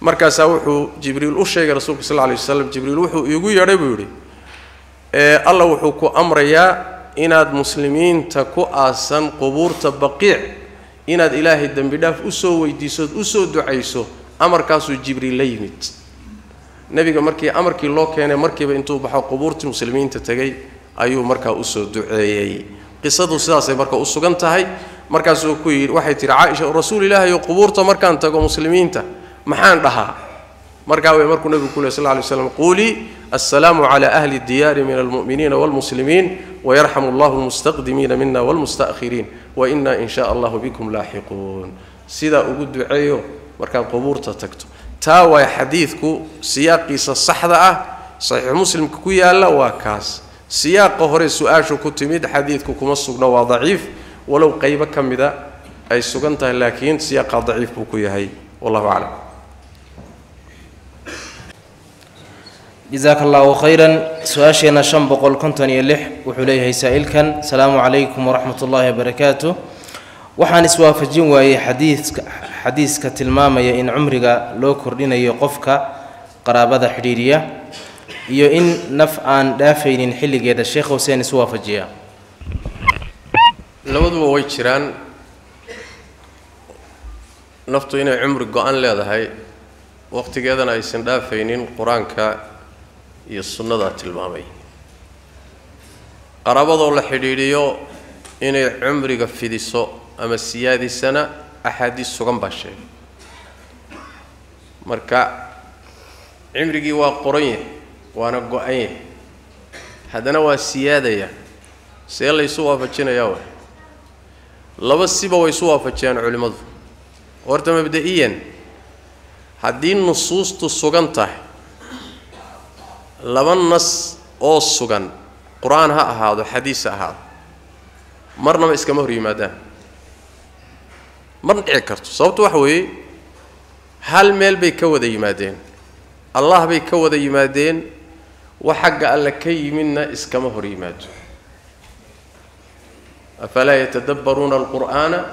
مركز أوحو جبريل أشيع رسول صلى الله عليه وسلم جبريل أوحو يقول يا ربي الله وحكو أمر يا إناد مسلمين تكو أسن قبور تبقيع إناد إله الدم بداف أسو ويديسود أسو دعيسو أمر كاسو جبريل ليمت نبي مركي أمر كي الله كان مركي بأنتو بحق قبور المسلمين تتجي أيو مركا أسو دعي قصة سياسة مركا أسوغان تهي مركا سوكوير واحد ترى عائشة رسول الله يقبورته مركا أنت ومسلمين ته محان لها مركا ومركو نبي صلى الله عليه وسلم قولي السلام على أهل الديار من المؤمنين والمسلمين ويرحم الله المستقدمين منا والمستأخرين وإنا إن شاء الله بكم لاحقون سيدا أقول دعيو مركا قبورته تكتو تاوى حديثكو سياقي صحدة صحيح مسلم كويا لا واكاس سياق هوري سؤال شو كنت ميد حديثكم كما السجن وضعيف ولو قيبة كم إذا أي سجنتها لكن سياق ضعيف بقية هي والله أعلم. جزاك الله خيرا. سؤالنا شنبق الكنتن يلح وحليه سائل كان السلام عليكم ورحمة الله وبركاته. وحنس وافجين وهي حديث كتلمام إن عمرك لو كردين يقفك قرابة حريرية إن نفعا دافين حل جد الشيخ حسين سوافجيا. لابد ووجيران نفتو إن عمر قان لهذا هاي وقت جدا نيسن دافين القرآن كا يصنّد التلمامي قرابة ولا حريرية إن عمرك في ذي السوق أما السيادة السنة أحاديث سكان بشر مركّع عمري وقرينه وأنا قعيه هذا نوع السيادة يا سيل يسوع فتشنا ياوه لبس سبوا يسوع فتشنا علماء ورتم مبدئيا هذه النصوص تسكان تاه لمن نص أو سكان قرآن هذا حديث هذا مرنا ما إسكامه ريمادان مرن عكرت صوت وحوي هل ميل بيكود يمادين الله بيكود يمادين وحق قال لك منا اسكمه يماد أفلا يتدبرون القرآن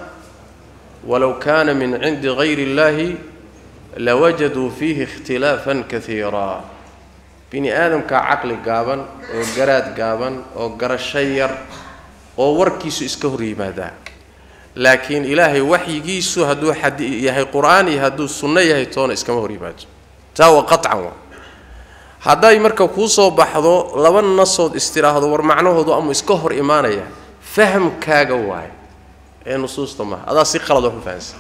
ولو كان من عند غير الله لوجدوا فيه اختلافا كثيرا بني آدم كعقل قابا وقرات قابا وقرشير ووركيس اسكه يمادان لكن إلهي وحي جيسو هدو حد يهي قرآني هدو السنة يهي تون إسكامه ريباج تاو قطعا هدا يمركو كوسو بحضو لون نصود استراهدو ورمعنو هدو أمو إسكهر إيمانيا فهم كاقواي إيه نصوص طمع هذا سيقل دوحو فانس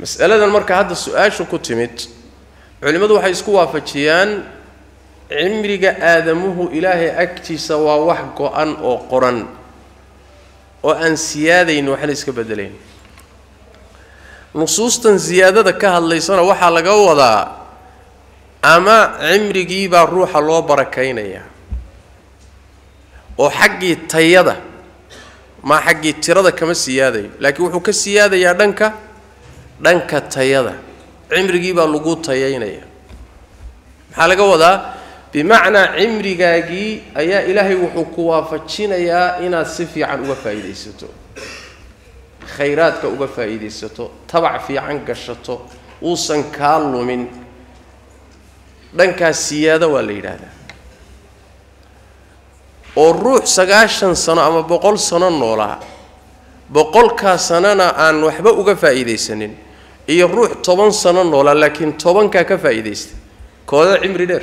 مسألة المركة هذا السؤال شو كتمت علماء دوحي إسكوا فتيان عمرق آدمه إلهي أكتي سوا وحقو أن أو قرآن وأن سيادة إنه حليس كبدلين نصوصا زيادة كهالليسنا وحلا جودا أما عمري جيب الروح الله بركينيا وحق التيادة ما حق التيادة كم سيادة لكن وحق السيادة يا دنكا التيادة عمري جيب اللجوء تيينيا حلا جودا بمعنى عمري جاجي أيا إلهي وحقوا فتشين يا إنا سفي عن أبفايدي ستو خيراتك أبفايدي ستو تبع في عنك شتو وصن كارلو من دنك السيادة والإرادة والروح سجاشن سنة أما بقول سنة نورها بقول كسنة أن وحبة أبفايدي سنين هي الروح طبعا سنة نورها لكن طبعا كفايدي ست كذا عمري در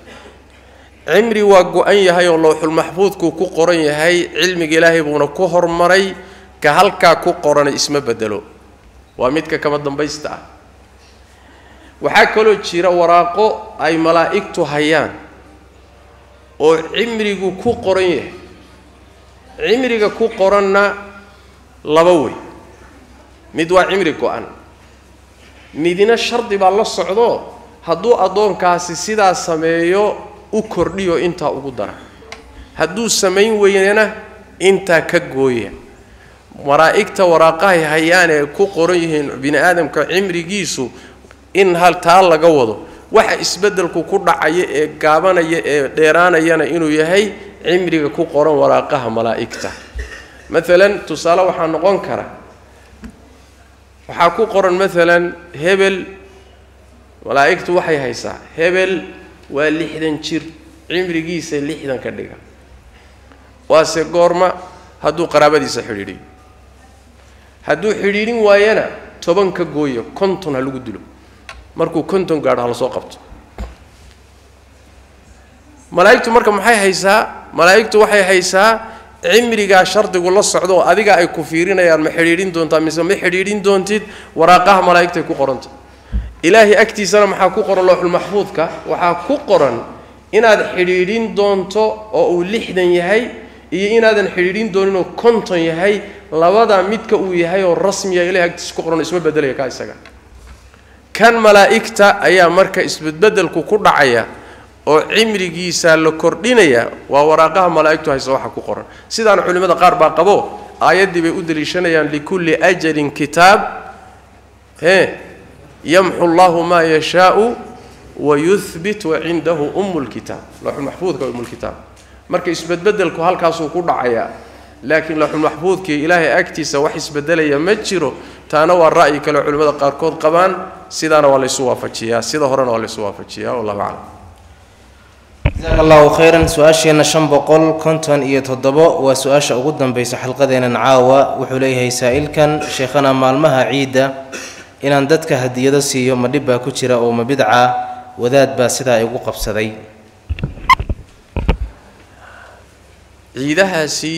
عمري وقوان يهي واللوح المحفوظ كو قرن يهي علم إلهي بونا كهر مري كهلكا كو قرن اسم بدلو وامدك كما دنبيستا وحاكلو تشيرا وراقو أي ملائكتو هيان وعمري كو قرن يهي عمري كو قرن لبوي مدوا عمري كوان مدينة الشرط بالله الصعدو هدو أدون كاسي سيدا سميو وكرديو انت وقدره هدو سمين ويننا انت كجوية مرايكتا وراقاي هيانا كوكوريهن بن ادم كعمري جيسو ان هل تعالى جوضو واحد اسبدل كوكورا كابانا ديرانا يانا انو يهي عمري كوكورا وراقاها ملايكتا مثلا تصالح عن غنكرة وحكوكورا مثلا هبل ملايكتو وحي هيسا هبل ولحدن شير عمري جيس لحدن كدقة واسقورما هدو قرابة دي سحريري هدو حريرين ويانا طبعا كجوية كنتن هلوجدلو مركو كنتن قاعد على ساقط ملايكتو مركو محي هيسا ملايكتو وحي هيسا عمرك شرط يقول الله صعدوا أذيك أي كفيرين يا المحررين دون تامس المحررين دون تيد وراقهم ملايكته كقرنت إلهي أكتي سلام حكوا قر الله المحفوظ كه وحكوا قرن إن هذا حررين دون تا أو لحدا يهاي إن هذا الحررين دون إنه كنت يهاي لوضع متك ويهاي الرسم يا إلهي أكتي كقرن اسمه بدل يا كايسجا كان ملايكته أي مركز بدل كقرن عيا oo cimrigiisa la kordhinaya waa waraaqaha malaa'iktu ay soo wax ku qoran sidaan culimada qaar baa qabo aayadii bay u daliishanayaan li kulli ajrin kitab yamhu Allahu ma yashaa'u wa yuthbit wa 'indahu ummul kitab lawhul mahfuudka ummul kitab marka isbedbedelku halkaas uu ku dhacaya laakiin lawhul mahfuudka ilaahay agtiisa wax isbedelaya ma jiro taana waa ra'yi kale culimada qaar kood qabaan sidaana waa la isoo waafajiyaa sida horena waa la isoo waafajiyaa wallahu a'lam جزاك الله خيرا سؤالنا 557 وسؤال ugu dambaysa xalqadeena caawa wuxuu leeyahay saa'ilkan sheekhana maalmaha ciida inaan dadka hadiyada siiyo ma dhib baa ku jira oo ma bidca wadaad baa sida ay ugu qabsaday ciidahaasi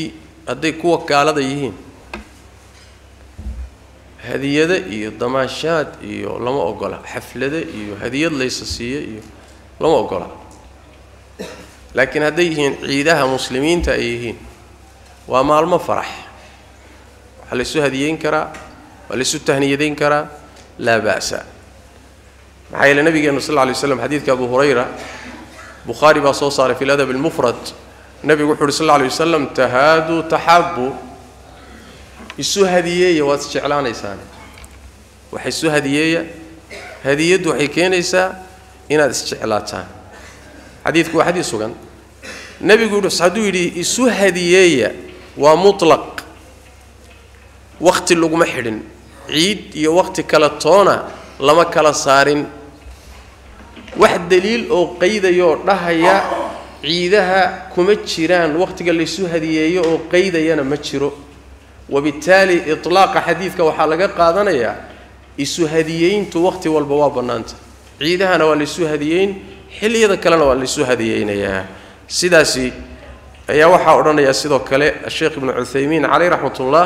haday ku wakaalada yihiin hadiyada iyo damaashaad iyo lama ogola xaflada iyo hadiyad laysa siiyo iyo lama ogola لكن هديهن عيدها مسلمين تأيهن وما المفرح هل سو هديين كرا هل سو تهنيدين كرا لا بأس معايا النبي صلى الله عليه وسلم حديث أبو هريرة بخاري باصو صار في الأدب المفرد النبي يقول صلى الله عليه وسلم تهادوا تحبوا السو هدية واتشعلان إنسان وحسو هدية هدية وحكين إنسان إن استشعلاتان حديثك وحديث سجن النبي يقول صدوي لي إسوه هدية ومطلق وقت اللقمة محرن عيد يا وقت كالطونة لما كالصارن واحد دليل أو قيد يورها يا عيدها كمتشيران وقت قال لي إسوه هدية أو قيد يا أنا متشرو وبالتالي إطلاق حديثك وحلقة قاضنا يا إسوه هديين تو وقت والبواب نانت عيدها أنا والإسوه هديين حلي هذا كلامه اللي سو هذه إنيا سداسي يا واحد أورنا يا سيد وكله الشيخ ابن عثيمين عليه رحمة الله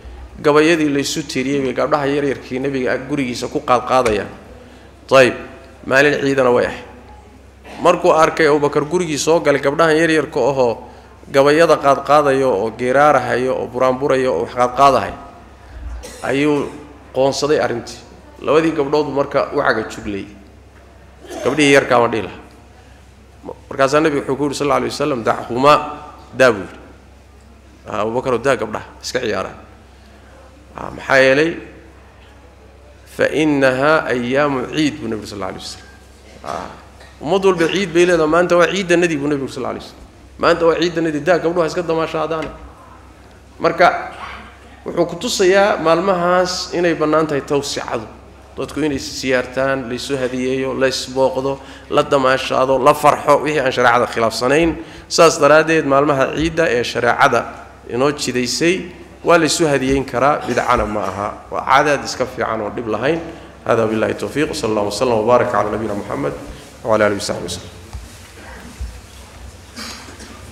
gabayadii la isu tiriyay gabdhaha yar yarkii nabiga gurigiisa ku qaadqaadaya tayib maalin ciidana way ah markuu arkay oo bakar gurigiisa soo galay gabdhahan yar yarka oo gabayada qaadqaadayo oo geeraarahayo oo buraanburayo oo qaadqaadahay ayuu qoonsaday arintii labadii gabdhood marka u caga juglay قبلي يركع وديله مركز النبي حكور صلى الله عليه وسلم دعهما دابور أبو بكر ودا قبله سكعيارا محايلي فإنها أيام عيد بالنبي صلى الله عليه وسلم ومضوا بالعيد بيله ما أنت وعيد النبي بالنبي صلى الله عليه وسلم ما أنت وعيد النبي دا قبله هسقد ما شاهدانه مركع وحكتوس يا مالمهاس إني بنانته توسع عضو تكون سيارتان ليسو هدية ليس بوقضه لا دماشاده لا فرحه وهي عن شريعة خلاف صنين ساس دراديد مالمها عيدة اي شريعة انو تشيديسي وليسو هديين كرا بدعانا معها وعدد اسكفي عنه ودب لهين هذا بالله التوفيق وصلى الله وسلم وبارك على نبينا محمد وعلى اله وصحبه وسلم.